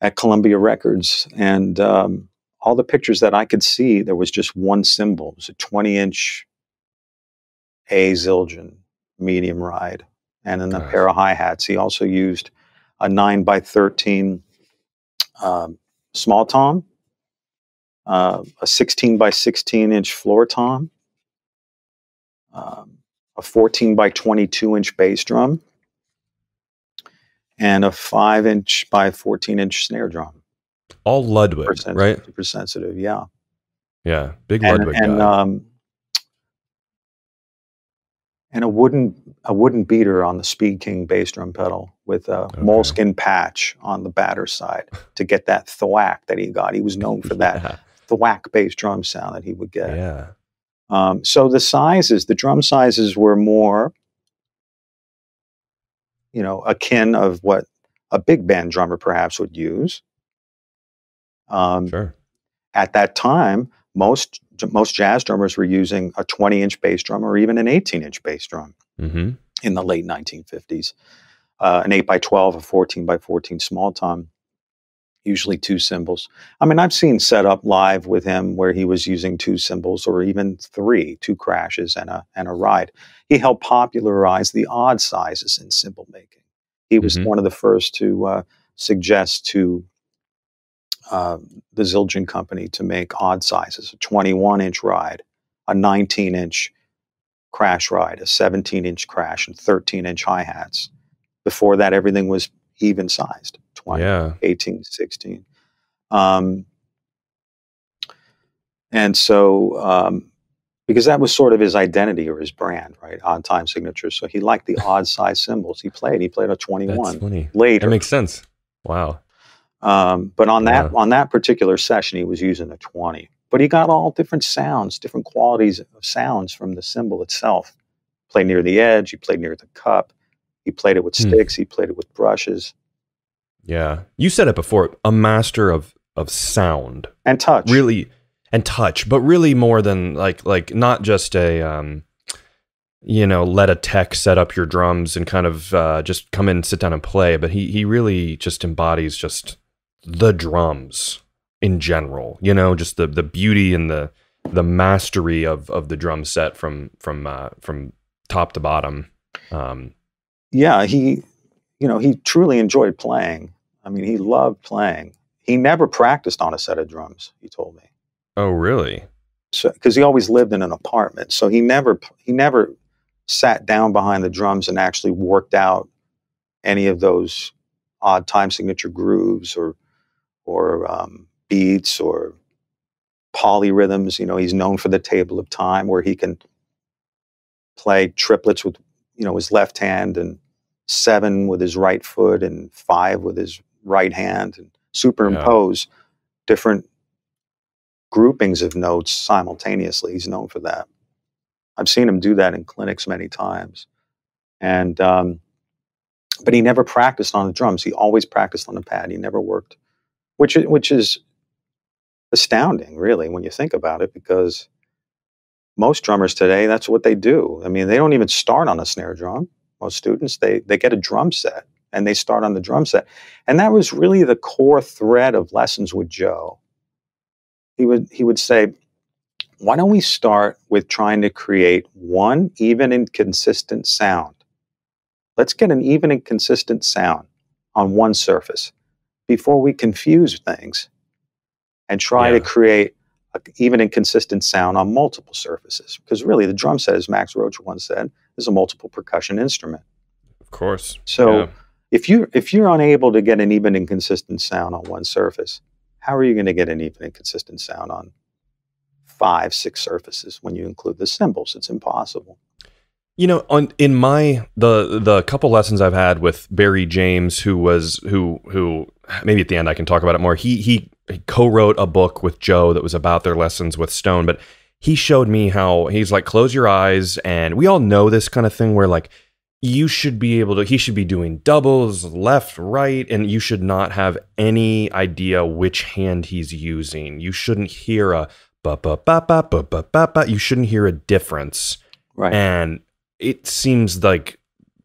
at Columbia Records, and all the pictures that I could see, there was just one cymbal. It was a 20-inch A Zildjian medium ride, and then a pair of hi-hats. He also used a 9x13 small tom, a 16x16-inch floor tom, a 14x22-inch bass drum, and a 5-inch by 14-inch snare drum. All Ludwig, right? Super sensitive, yeah. Yeah, big Ludwig guy. And a wooden beater on the Speed King bass drum pedal with a moleskin patch on the batter's side to get that thwack that he got. He was known for that thwack bass drum sound that he would get. Yeah. So the sizes, the drum sizes were more, you know, akin of what a big band drummer perhaps would use. Sure. At that time, most jazz drummers were using a 20-inch bass drum or even an 18-inch bass drum. Mm-hmm. In the late 1950s. An 8x12, a 14x14 small tom, usually two cymbals. I mean, I've seen set up live with him where he was using two cymbals or even three, two crashes and a ride. He helped popularize the odd sizes in cymbal making. He was one of the first to suggest to the Zildjian company to make odd sizes, a 21-inch ride, a 19-inch crash ride, a 17-inch crash, and 13-inch hi-hats. Before that, everything was even sized, 20, 18, 16. And so, because that was sort of his identity or his brand, right? Odd time signatures. So he liked the odd size cymbals. He played a 21. That's funny. Later. That makes sense. Wow. But on that particular session, he was using a 20. But he got all different sounds, different qualities of sounds from the cymbal itself. He played near the edge. He played near the cup. He played it with sticks. He played it with brushes. Yeah, you said it before. A master of sound and touch, really, and touch. But really, more than like not just a you know, let a tech set up your drums and kind of just come in, sit down, and play. But he really just embodies just the drums in general, you know, just the beauty and the mastery of the drum set from top to bottom. Yeah, he truly enjoyed playing. I mean, he loved playing. He never practiced on a set of drums, he told me. Oh, really? So, because he always lived in an apartment, so he never sat down behind the drums and actually worked out any of those odd time signature grooves or beats or polyrhythms. You know, he's known for the table of time where he can play triplets with, you know, his left hand, and 7 with his right foot, and 5 with his right hand, and superimpose different groupings of notes simultaneously. He's known for that. I've seen him do that in clinics many times. And, but he never practiced on the drums. He always practiced on the pad. He never worked, which is astounding, really, when you think about it, because most drummers today, that's what they do. I mean, they don't even start on a snare drum. Most students, they get a drum set and they start on the drum set. And that was really the core thread of lessons with Joe. He would say, why don't we start with trying to create one even and consistent sound? Let's get an even and consistent sound on one surface before we confuse things and try to create an even and consistent sound on multiple surfaces. Because really the drum set, as Max Roach once said, is a multiple percussion instrument. Of course. So if you're unable to get an even and consistent sound on one surface, how are you going to get an even and consistent sound on 5, 6 surfaces when you include the cymbals? It's impossible. You know, in the couple lessons I've had with Barry James, who maybe at the end I can talk about it more. He co-wrote a book with Joe that was about their lessons with Stone, but he showed me how he's like, close your eyes. And we all know this kind of thing where like you should be able to, he should be doing doubles left, right. And you should not have any idea which hand he's using. You shouldn't hear a ba ba ba ba ba ba ba ba. You shouldn't hear a difference. Right. And it seems like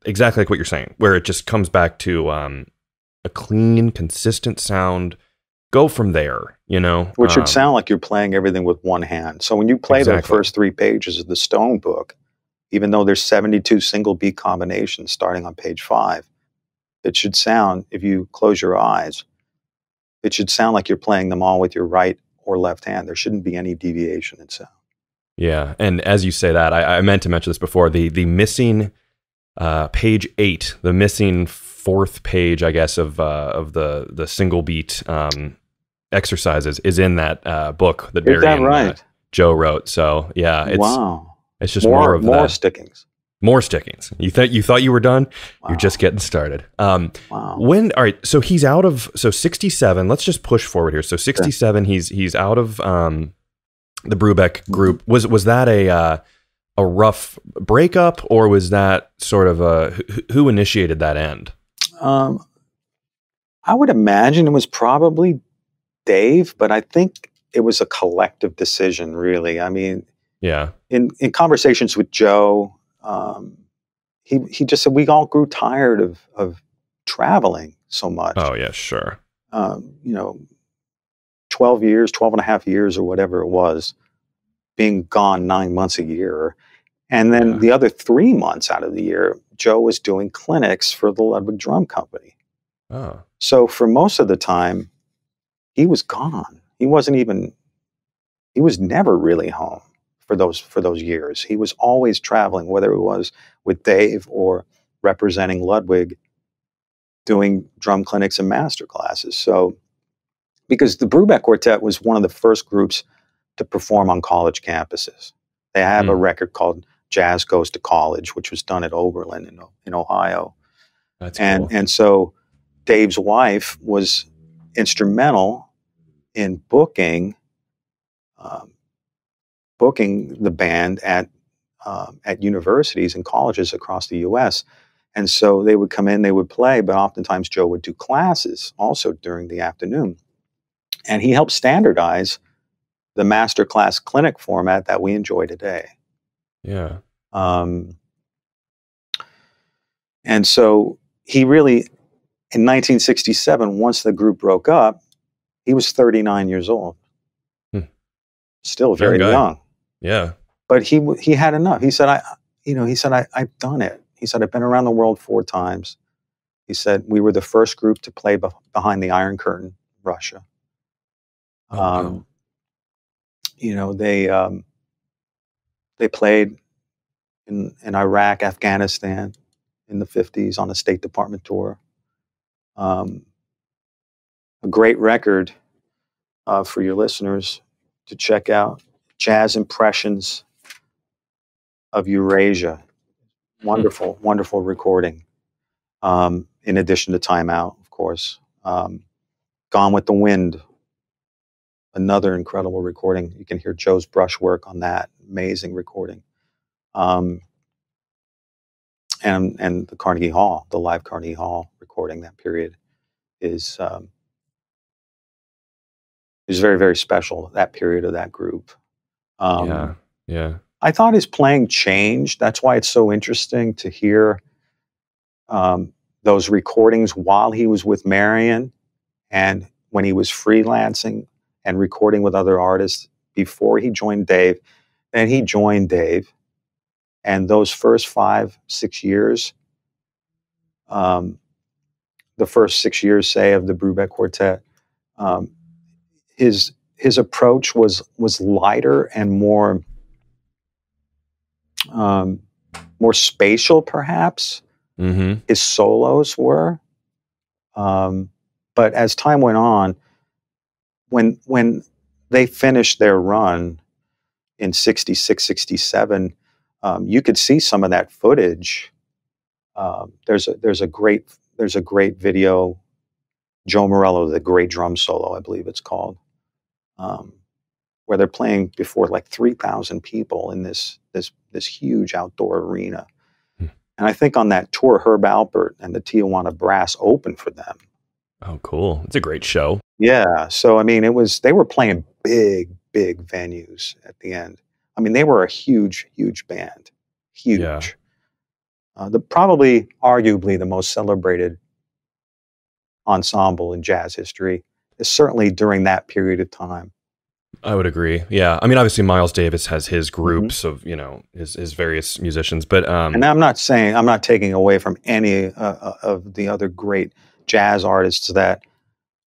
exactly like what you're saying, where it just comes back to a clean, consistent sound. Go from there, you know? Which would sound like you're playing everything with one hand. So when you play the first three pages of the Stone book, even though there's 72 single beat combinations starting on page 5, it should sound, if you close your eyes, it should sound like you're playing them all with your right or left hand. There shouldn't be any deviation in sound. Yeah, and as you say that, I meant to mention this before, the missing page 8, the missing fourth page, I guess, of the single beat exercises is in that book that Barry and Joe wrote. So yeah, it's it's just more of more stickings. More stickings. You thought you were done? Wow. You're just getting started. All right, so he's out of 67, let's just push forward here. So 67, he's out of the Brubeck group. Was that a rough breakup, or was that sort of a who initiated that end? I would imagine it was probably Dave, but I think it was a collective decision, really. I mean, yeah. In conversations with Joe, he just said we all grew tired of traveling so much. Oh yeah, sure. You know, 12 and a half years or whatever it was, being gone 9 months a year. And then the other 3 months out of the year, Joe was doing clinics for the Ludwig Drum Company. Oh. So for most of the time, he was gone. He was never really home for those years. He was always traveling, whether it was with Dave or representing Ludwig, doing drum clinics and master classes. So, because the Brubeck Quartet was one of the first groups to perform on college campuses. They have a record called Jazz Goes to College, which was done at Oberlin in Ohio. That's cool. And so Dave's wife was instrumental in booking the band at universities and colleges across the U.S. And so they would come in, they would play, but oftentimes Joe would do classes also during the afternoon. And he helped standardize the masterclass clinic format that we enjoy today. Yeah. And so he really, in 1967, once the group broke up, he was 39 years old. Hmm. Still very young. Yeah. But he had enough. He said, I've done it. He said, I've been around the world 4 times. He said, we were the first group to play behind the Iron Curtain, Russia. Wow. You know, they played in Iraq, Afghanistan in the 50s on a State Department tour. A great record for your listeners to check out, Jazz Impressions of Eurasia. Wonderful, wonderful recording. In addition to Time Out, of course. Gone with the Wind. Another incredible recording. You can hear Joe's brushwork on that. Amazing recording. And the Carnegie Hall, the live Carnegie Hall recording, that period is very, very special, that period of that group. Yeah, yeah. I thought his playing changed. That's why it's so interesting to hear those recordings while he was with Marion and when he was freelancing and recording with other artists before he joined Dave. Then he joined Dave. And those first 5, 6 years, the first 6 years, say, of the Brubeck Quartet, his approach was lighter and more spatial, perhaps. Mm-hmm. His solos were. But as time went on, when they finished their run in 66, 67, you could see some of that footage. There's a great video, Joe Morello, the Great Drum Solo, I believe it's called, where they're playing before like 3,000 people in this huge outdoor arena. And I think on that tour, Herb Alpert and the Tijuana Brass opened for them. Oh, cool. It's a great show. Yeah. So, I mean, it was, they were playing big venues at the end. I mean, they were a huge band. Huge. Yeah. Probably, arguably, the most celebrated ensemble in jazz history, is certainly during that period of time. I would agree. Yeah. I mean, obviously Miles Davis has his groups of, you know, his various musicians, but, and I'm not taking away from any of the other great jazz artists that,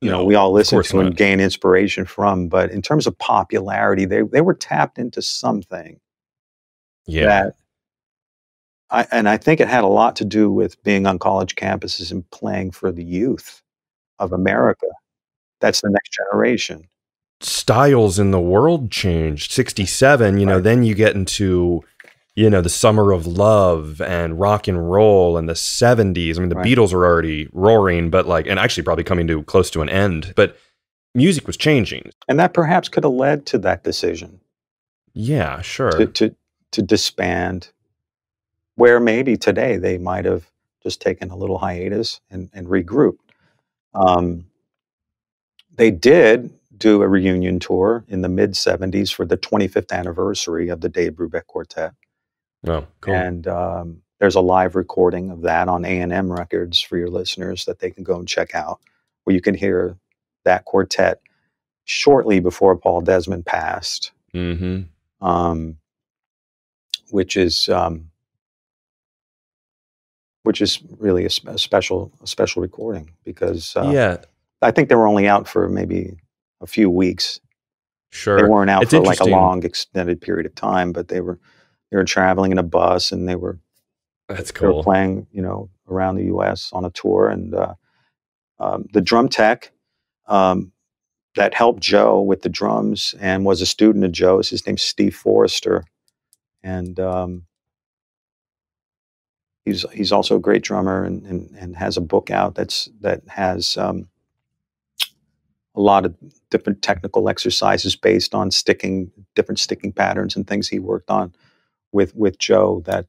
you know, we all listen to and gain inspiration from, but in terms of popularity, they were tapped into something. Yeah. That I think it had a lot to do with being on college campuses and playing for the youth of America. That's the next generation. Styles in the world changed. 67, you know, then you get into, you know, the summer of love and rock and roll and the 70s. I mean, the Beatles are already roaring, but like, and actually probably coming to close to an end, but music was changing. And that perhaps could have led to that decision. Yeah, sure. To disband, where maybe today they might have just taken a little hiatus and regrouped. They did do a reunion tour in the mid-70s for the 25th anniversary of the Dave Brubeck Quartet. Oh, cool. And there's a live recording of that on A&M Records for your listeners that they can go and check out, where you can hear that quartet shortly before Paul Desmond passed, which is really a special recording, because I think they were only out for maybe a few weeks. Sure. They weren't out for like a long extended period of time, but they were traveling in a bus, and they were they were playing, you know, around the US on a tour. And the drum tech that helped Joe with the drums and was a student of Joe's, his name's Steve Forrester. And he's also a great drummer, and has a book out that has a lot of different technical exercises based on different sticking patterns and things he worked on with Joe that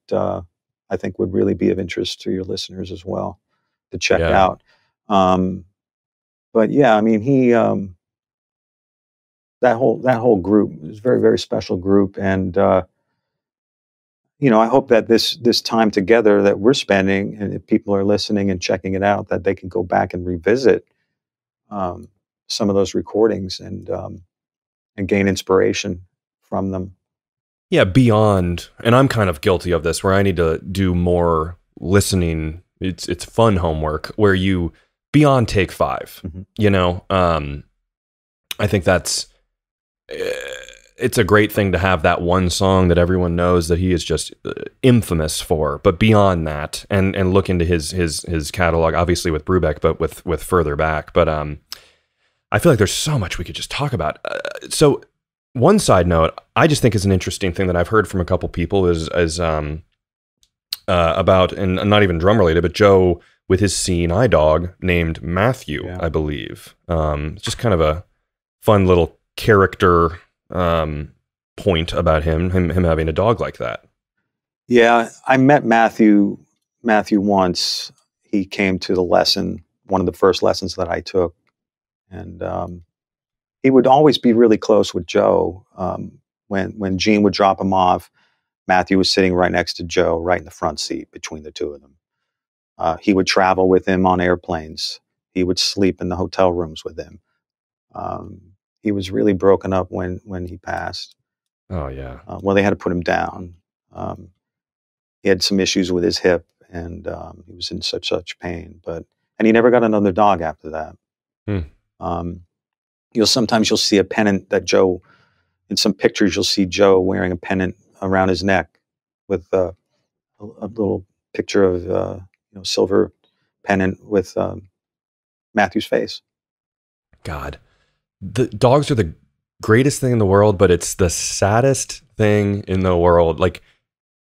I think would really be of interest to your listeners as well to check out. But yeah, I mean, he that whole group is a very special group, and you know, I hope that this time together that we're spending, and if people are listening and checking it out, that they can go back and revisit some of those recordings and gain inspiration from them. Yeah, beyond, and I'm kind of guilty of this, where I need to do more listening. It's fun homework, where you beyond Take Five. You know, I think that's it's a great thing to have that one song that everyone knows that he is just infamous for. But beyond that, and look into his catalog, obviously with Brubeck, but with further back. But I feel like there's so much we could just talk about. So one side note, I just think is an interesting thing that I've heard from a couple people is about, and not even drum related, but Joe with his seeing eye dog named Matthew, I believe. It's just kind of a fun little character point about him having a dog like that. Yeah, I met Matthew once. He came to the lesson, one of the first lessons that I took. And he would always be really close with Joe. When Gene would drop him off, Matthew was sitting right next to Joe, right in the front seat between the two of them. He would travel with him on airplanes. He would sleep in the hotel rooms with him. He was really broken up when he passed. Oh, yeah. Well, they had to put him down. He had some issues with his hip, and he was in such pain. And he never got another dog after that. Sometimes you'll see a pennant that Joe, in some pictures, you'll see Joe wearing a pennant around his neck with a little picture of, you know, silver pennant with Matthew's face. God, the dogs are the greatest thing in the world, but it's the saddest thing in the world. Like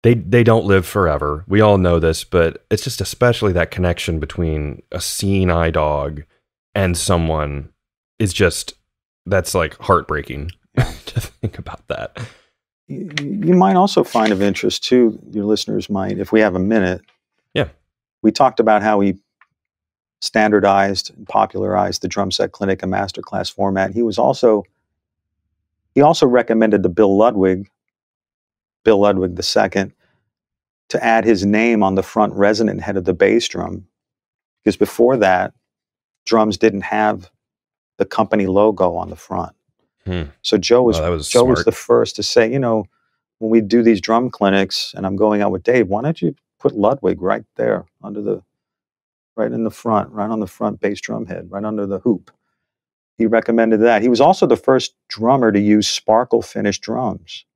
they don't live forever. We all know this, but it's just especially that connection between a seeing eye dog and someone is just, that's like heartbreaking. to think about that. You might also find of interest, too, your listeners might, if we have a minute. Yeah. We talked about how he standardized and popularized the drum set clinic and masterclass format. He also recommended to Bill Ludwig II, to add his name on the front resonant head of the bass drum, because before that, drums didn't have the company logo on the front. So Joe was the first to say, you know, when we do these drum clinics and I'm going out with Dave, why don't you put Ludwig right there under the, right in the front, right on the front bass drum head, right under the hoop. He recommended that. He was also the first drummer to use sparkle finished drums.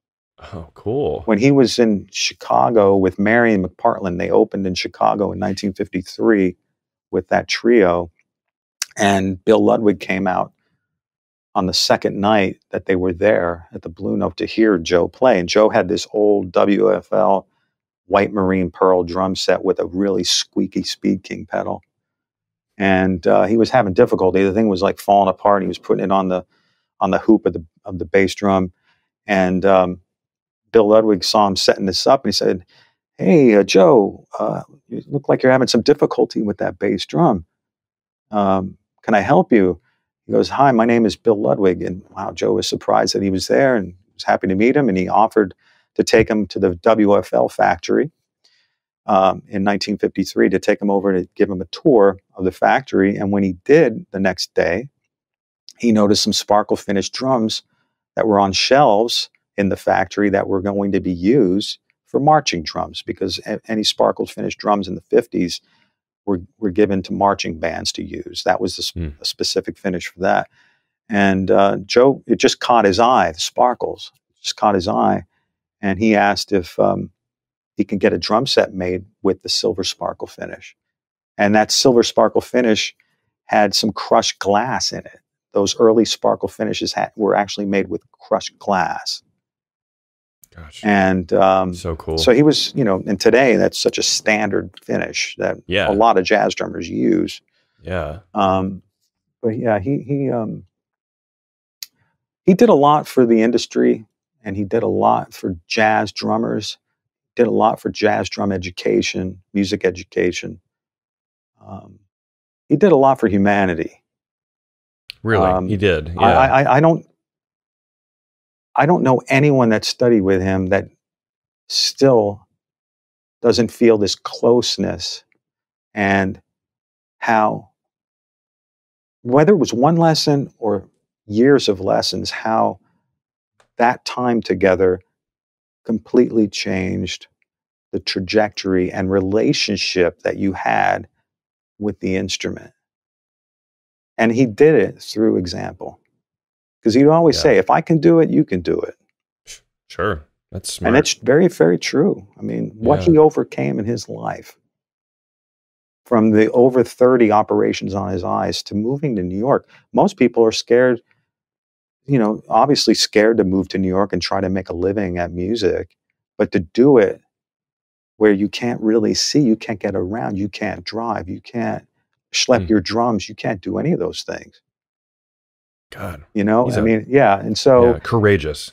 Oh, cool. When he was in Chicago with Mary McPartland, they opened in Chicago in 1953 with that trio. And Bill Ludwig came out on the second night that they were there at the Blue Note to hear Joe play. And Joe had this old WFL white marine pearl drum set with a really squeaky Speed King pedal. And he was having difficulty. The thing was like falling apart. He was putting it on the hoop of the bass drum. And Bill Ludwig saw him setting this up, and he said, "Hey, Joe, you look like you're having some difficulty with that bass drum. Can I help you?" He goes, "Hi, my name is Bill Ludwig." And wow, Joe was surprised that he was there and was happy to meet him. And he offered to take him to the WFL factory in 1953, to take him over to give him a tour of the factory. And when he did the next day, he noticed some sparkle finished drums that were on shelves in the factory that were going to be used for marching drums, because any sparkle finished drums in the 50s were given to marching bands to use. That was a specific finish for that. And Joe, it just caught his eye, the sparkles just caught his eye. And he asked if he could get a drum set made with the silver sparkle finish. And that silver sparkle finish had some crushed glass in it. Those early sparkle finishes were actually made with crushed glass. Gosh. And so cool. So he was, you know, and today that's such a standard finish that a lot of jazz drummers use. Yeah. But yeah, he did a lot for the industry, and he did a lot for jazz drummers. Did a lot for jazz drum education, music education. He did a lot for humanity. Really, he did. Yeah. I don't know anyone that studied with him that still doesn't feel this closeness, and how, whether it was one lesson or years of lessons, how that time together completely changed the trajectory and relationship that you had with the instrument. And he did it through example. Because he'd always say, if I can do it, you can do it. Sure. That's smart. And it's very, very true. I mean, what he overcame in his life, from the over 30 operations on his eyes to moving to New York. Most people are scared, you know, obviously scared to move to New York and try to make a living at music, but to do it where you can't really see, you can't get around, you can't drive, you can't schlep your drums, you can't do any of those things. God, you know, I mean, and so courageous.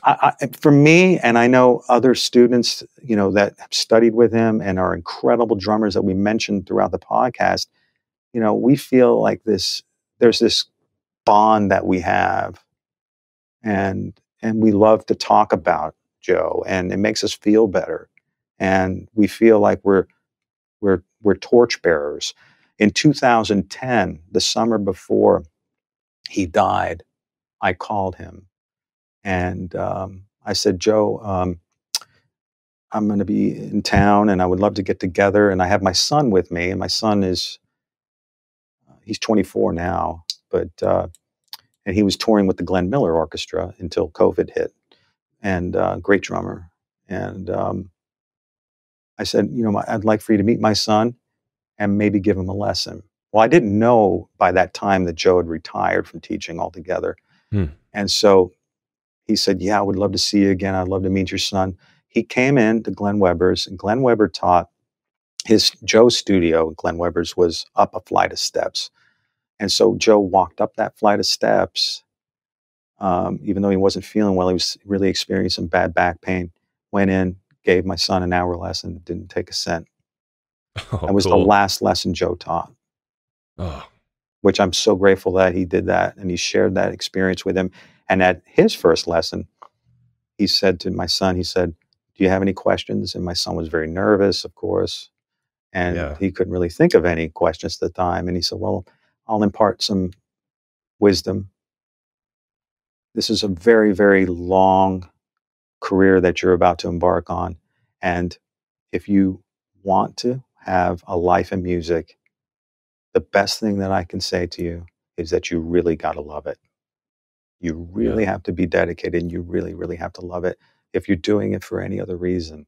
For me, and I know other students, you know, that have studied with him and are incredible drummers that we mentioned throughout the podcast, you know, we feel like this, there's this bond that we have, and we love to talk about Joe, and it makes us feel better. And we feel like we're torchbearers. In 2010, the summer before he died, I called him, and I said, "Joe, I'm going to be in town, and I would love to get together. And I have my son with me, and my son is, he's 24 now, but and he was touring with the Glenn Miller Orchestra until COVID hit, and great drummer. And I said, you know, I'd like for you to meet my son and maybe give him a lesson." Well, I didn't know by that time that Joe had retired from teaching altogether. And so he said, "Yeah, I would love to see you again. I'd love to meet your son." He came in to Glenn Weber's, and Glenn Weber taught his Joe's studio. Glenn Weber's was up a flight of steps. And so Joe walked up that flight of steps even though he wasn't feeling well, he was really experiencing bad back pain. Went in, gave my son an hour lesson, didn't take a cent. Oh, that was cool. The last lesson Joe taught, which I'm so grateful that he did that. And he shared that experience with him. And at his first lesson, he said to my son, he said, "Do you have any questions?" And my son was very nervous, of course. And he couldn't really think of any questions at the time. And he said, "Well, I'll impart some wisdom. This is a very, very long career that you're about to embark on. And if you want to have a life in music, the best thing that I can say to you is that you really got to love it. You really have to be dedicated, and you really, really have to love it. If you're doing it for any other reason,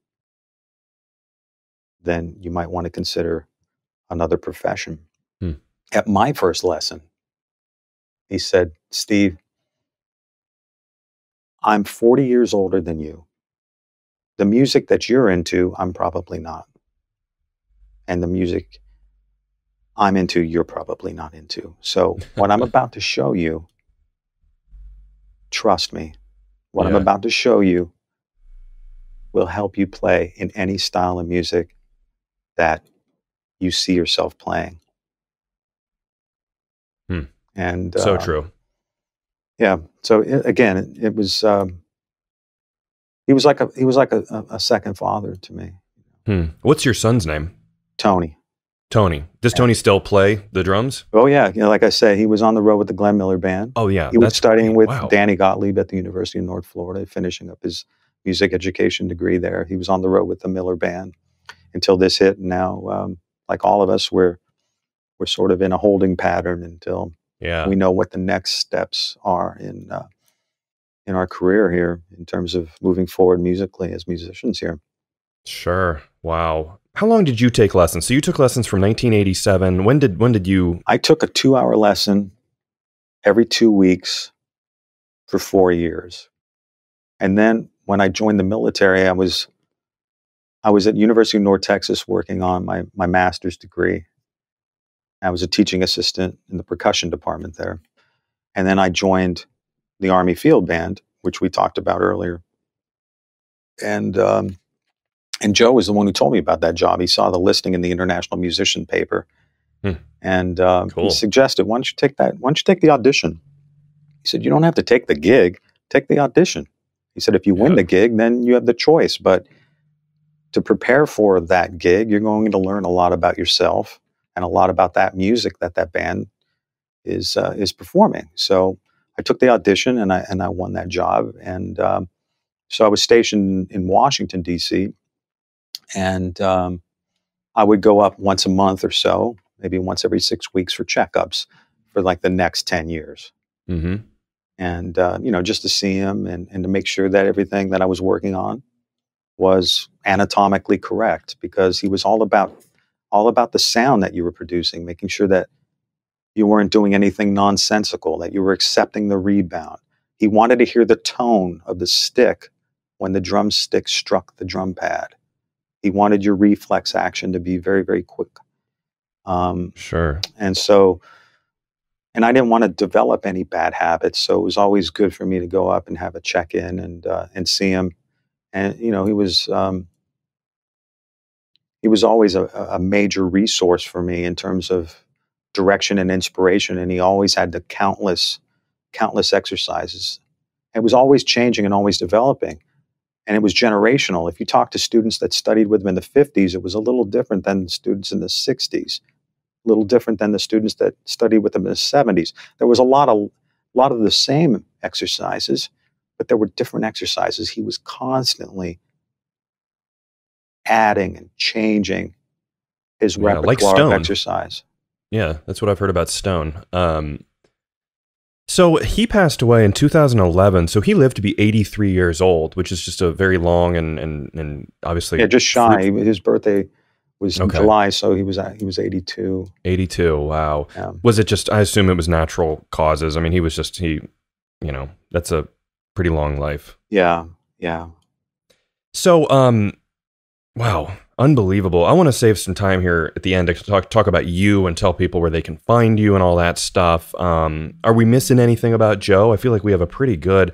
then you might want to consider another profession." Hmm. At my first lesson, he said, "Steve, I'm 40 years older than you. The music that you're into, I'm probably not. And the music I'm into, you're probably not into. So what I'm about to show you, trust me, what I'm about to show you will help you play in any style of music that you see yourself playing." Hmm. And so true. Yeah. So it was, he was like a second father to me. Hmm. What's your son's name? Tony. Tony. Does Tony still play the drums? Oh, yeah. You know, like I said, he was on the road with the Glenn Miller Band. Oh, yeah. He was studying with Danny Gottlieb at the University of North Florida, finishing up his music education degree there. He was on the road with the Miller Band until this hit. And now, like all of us, we're sort of in a holding pattern until we know what the next steps are in our career here in terms of moving forward musically as musicians here. Sure. Wow. How long did you take lessons? So you took lessons from 1987. When did you? I took a 2-hour lesson every 2 weeks for 4 years. And then when I joined the military, I was at University of North Texas working on my master's degree. I was a teaching assistant in the percussion department there. And then I joined the Army Field Band, which we talked about earlier. And Joe was the one who told me about that job. He saw the listing in the International Musician paper. Hmm. And he suggested, "Why don't you take that? Why don't you take the audition?" He said, "You don't have to take the gig, take the audition." He said, "If you win the gig, then you have the choice. But to prepare for that gig, you're going to learn a lot about yourself and a lot about that music that that band is performing." So I took the audition and I won that job. And so I was stationed in Washington, D.C., and I would go up once a month or so, maybe once every 6 weeks for checkups for like the next 10 years. Mm-hmm. And, you know, just to see him and to make sure that everything that I was working on was anatomically correct, because he was all about the sound that you were producing, making sure that you weren't doing anything nonsensical, that you were accepting the rebound. He wanted to hear the tone of the stick when the drumstick struck the drum pad. He wanted your reflex action to be very, very quick. Sure. And I didn't want to develop any bad habits. So it was always good for me to go up and have a check-in and see him. And, you know, he was always a major resource for me in terms of direction and inspiration. And he always had the countless exercises. It was always changing and always developing. And it was generational. If you talk to students that studied with him in the 50s, it was a little different than the students in the 60s, a little different than the students that studied with him in the 70s. There was a lot of the same exercises, but there were different exercises. He was constantly adding and changing his repertoire like Stone. Of exercise. Yeah, that's what I've heard about Stone. So he passed away in 2011. So he lived to be 83 years old, which is just a very long and obviously just shy. His birthday was in July, so he was 82. 82. Wow. Yeah. Was it just? I assume it was natural causes. I mean, he was just you know, that's a pretty long life. Yeah. Yeah. So wow. Unbelievable. I want to save some time here at the end to talk about you and tell people where they can find you and all that stuff. Are we missing anything about Joe? I feel like we have a pretty good...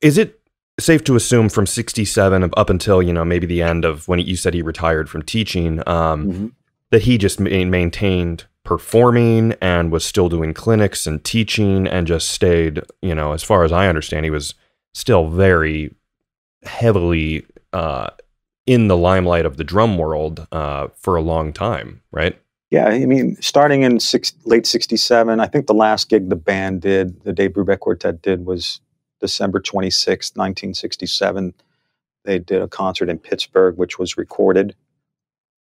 Is it safe to assume from 67 up until, you know, maybe the end of when you said he retired from teaching, that he just maintained performing and was still doing clinics and teaching and just stayed, you know, as far as I understand, he was still very heavily... in the limelight of the drum world for a long time, right? Yeah, I mean, starting in late 67, I think the last gig the band did, the Dave Brubeck Quartet did, was December 26th, 1967. They did a concert in Pittsburgh, which was recorded.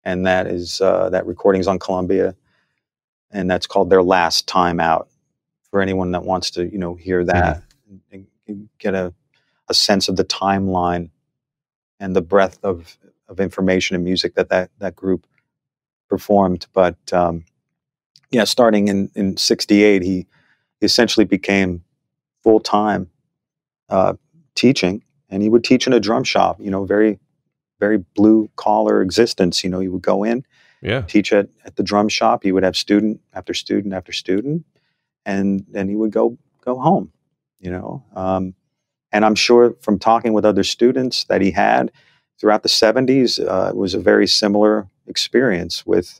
And that is, that recording's on Columbia. And that's called Their Last Time Out. For anyone that wants to, you know, hear that, and get a sense of the timeline and the breadth of information and music that that group performed. But yeah, starting in 68, he essentially became full-time teaching, and he would teach in a drum shop, you know, very, very blue-collar existence. You know, he would go in, teach at the drum shop. He would have student after student after student, and then he would go home, you know. And I'm sure from talking with other students that he had throughout the 70s, it was a very similar experience with,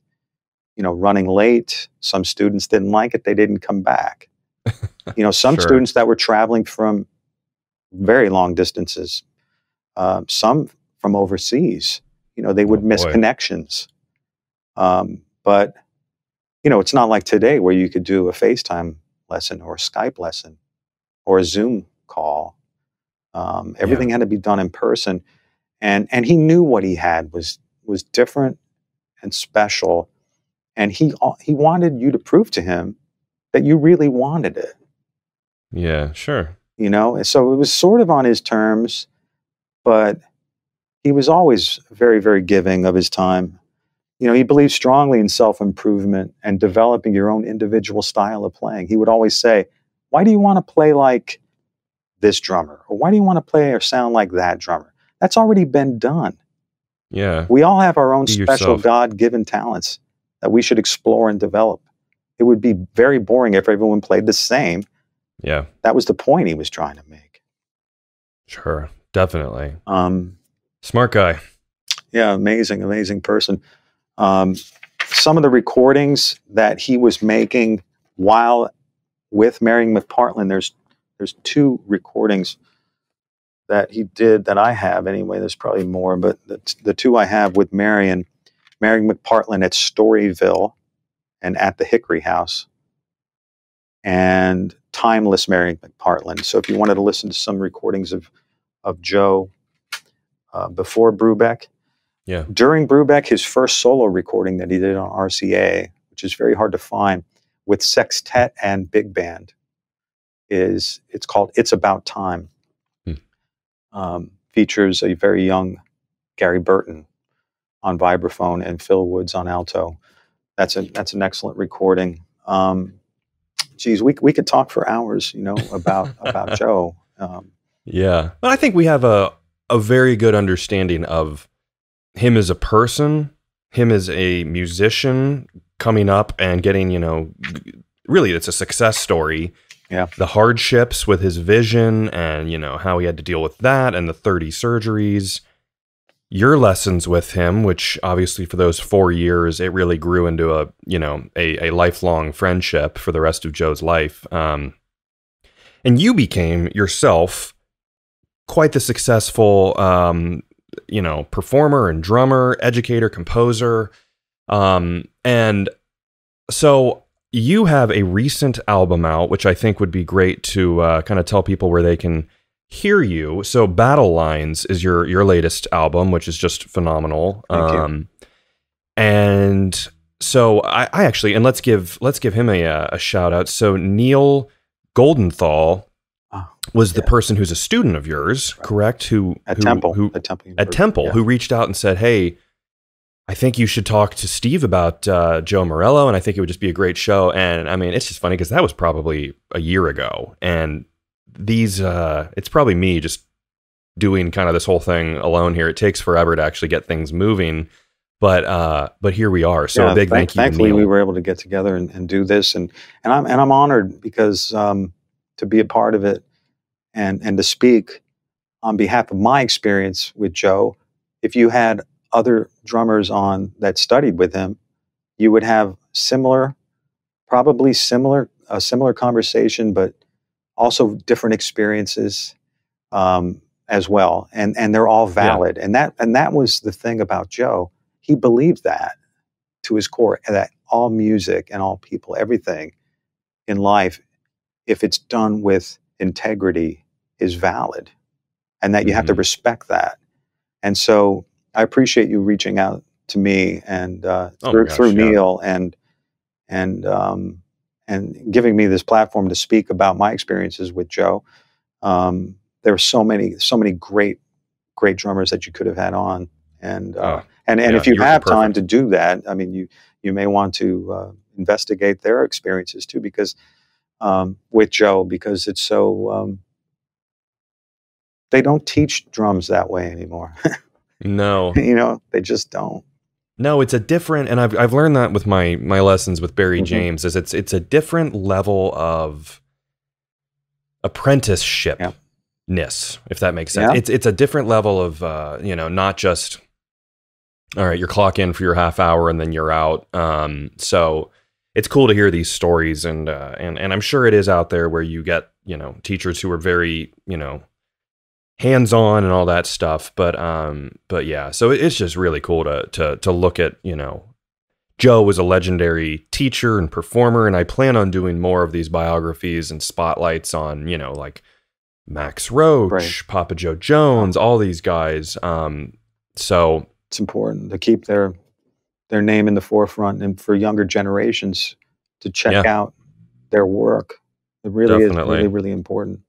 you know, running late. Some students didn't like it. They didn't come back. You know, some students that were traveling from very long distances, some from overseas, you know, they would miss connections. But, you know, it's not like today where you could do a FaceTime lesson or a Skype lesson or a Zoom call. Everything had to be done in person, and he knew what he had was different and special, and he wanted you to prove to him that you really wanted it. Yeah, sure. You know, and so it was sort of on his terms, but he was always very, very giving of his time. You know, he believed strongly in self-improvement and developing your own individual style of playing. He would always say, "Why do you want to play like this drummer, or why do you want to play or sound like that drummer? That's already been done." Yeah, we all have our own special God-given talents that we should explore and develop. It would be very boring if everyone played the same. Yeah, that was the point he was trying to make. Sure, definitely. Smart guy. Yeah, amazing, amazing person. Some of the recordings that he was making while with Mary McPartland, there's two recordings that he did that I have anyway. There's probably more, but the two I have with Marion, Mary McPartland at Storyville and at the Hickory House, and Timeless Mary McPartland. So if you wanted to listen to some recordings of Joe before Brubeck, during Brubeck, his first solo recording that he did on RCA, which is very hard to find, with sextet and big band, it's called It's About Time. Features a very young Gary Burton on vibraphone and Phil Woods on alto. That's an excellent recording. Geez, we could talk for hours, you know, about Joe. Yeah, but I think we have a very good understanding of him as a person, him as a musician coming up and getting, you know, really it's a success story. Yeah. The hardships with his vision and, you know, how he had to deal with that and the 30 surgeries, your lessons with him, which obviously for those 4 years, it really grew into a, you know, a lifelong friendship for the rest of Joe's life. And you became yourself quite the successful, you know, performer and drummer, educator, composer. And so you have a recent album out, which I think would be great to kind of tell people where they can hear you. So Battle Lines is your latest album, which is just phenomenal. Thank you. And so I actually, and let's give him a shout out. So Neil Goldenthal was the person who's a student of yours, correct? Who at Temple, who reached out and said, "Hey, I think you should talk to Steve about Joe Morello, and I think it would just be a great show." And I mean, it's just funny because that was probably a year ago, and these it's probably me just doing kind of this whole thing alone here. It takes forever to actually get things moving. But here we are. So yeah, a big thank you. Thankfully, we were able to get together and do this, and I'm honored because to be a part of it and to speak on behalf of my experience with Joe. If you had other drummers on that studied with him, you would have similar, probably similar, a similar conversation, but also different experiences as well. And they're all valid. Yeah. And that was the thing about Joe. He believed that to his core, that all music and all people, everything in life, if it's done with integrity, is valid, and that you have to respect that. And so I appreciate you reaching out to me and through Neil and giving me this platform to speak about my experiences with Joe. There were so many great drummers that you could have had on. And if you have time to do that, I mean, you may want to investigate their experiences too, because with Joe, because it's so they don't teach drums that way anymore. No, you know, they just don't. No, it's a different, and I've learned that with my lessons with Barry James, is it's a different level of apprenticeship. Yeah. If that makes sense. Yeah. It's a different level of you know, not just, all right, you're clock in for your half hour and then you're out. So it's cool to hear these stories, and I'm sure it is out there where you get, you know, teachers who are very, you know, hands-on and all that stuff. But yeah, so it's just really cool to look at, you know, Joe was a legendary teacher and performer, and I plan on doing more of these biographies and spotlights on, you know, like Max Roach, right, Papa Joe Jones, all these guys. So it's important to keep their name in the forefront, and for younger generations to check out their work. It really is really important.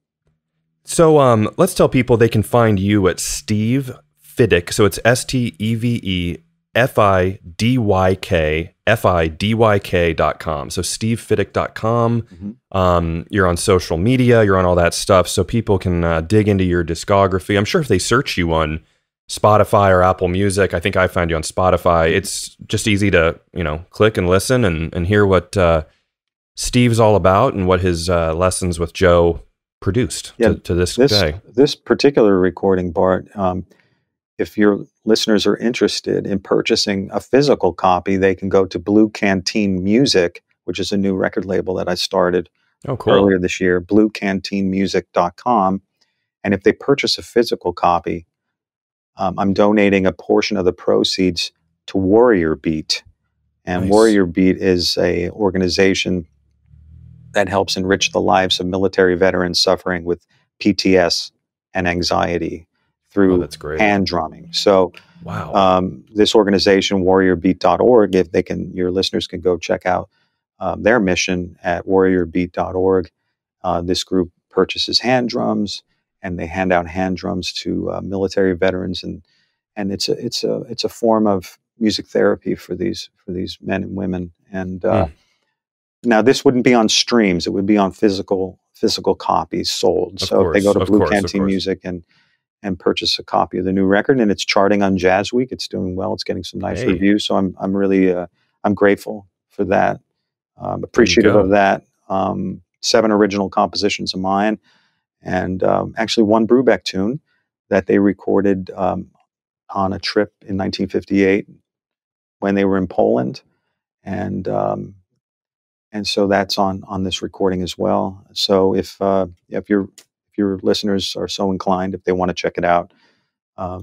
So let's tell people they can find you at Steve Fidyk. So it's SteveFidyk.com. So SteveFidyk.com. You're on social media, you're on all that stuff, so people can dig into your discography. I'm sure if they search you on Spotify or Apple Music, I think I found you on Spotify, it's just easy to, you know, click and listen and hear what Steve's all about and what his lessons with Joe produced to this day. This particular recording, Bart, if your listeners are interested in purchasing a physical copy, they can go to Blue Canteen Music, which is a new record label that I started earlier this year, bluecanteenmusic.com. And if they purchase a physical copy, I'm donating a portion of the proceeds to Warrior Beat. And Warrior Beat is an organization that helps enrich the lives of military veterans suffering with PTS and anxiety through hand drumming. So this organization, warriorbeat.org, if they can, your listeners can go check out their mission at warriorbeat.org. This group purchases hand drums, and they hand out hand drums to military veterans, and it's a form of music therapy for these men and women. And now this wouldn't be on streams; it would be on physical copies sold. So if they go to Blue Canteen Music and purchase a copy of the new record, and it's charting on Jazz Week, it's doing well. It's getting some nice reviews. So I'm really I'm grateful for that. Appreciative of that. 7 original compositions of mine. And actually one Brubeck tune that they recorded on a trip in 1958 when they were in Poland. And so that's on this recording as well. So if your listeners are so inclined, if they want to check it out,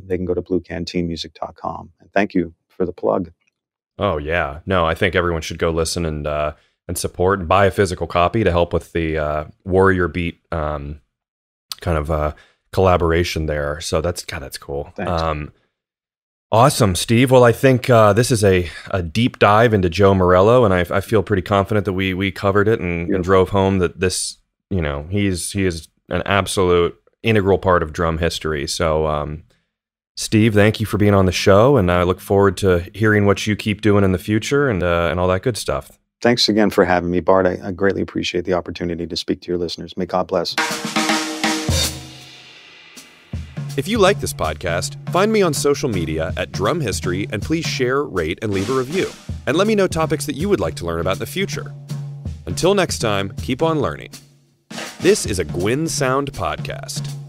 they can go to bluecanteenmusic.com. And thank you for the plug. Oh yeah. No, I think everyone should go listen and support and buy a physical copy to help with the Warrior Beat kind of collaboration there. So that's cool. Awesome, Steve. Well, I think this is a deep dive into Joe Morello, and I feel pretty confident that we covered it and drove home that this, you know, he is an absolute integral part of drum history. So Steve, thank you for being on the show, and I look forward to hearing what you keep doing in the future and all that good stuff. Thanks again for having me, Bart. I greatly appreciate the opportunity to speak to your listeners. May God bless. If you like this podcast, find me on social media at Drum History and please share, rate, and leave a review. And let me know topics that you would like to learn about in the future. Until next time, keep on learning. This is a Gwyn Sound podcast.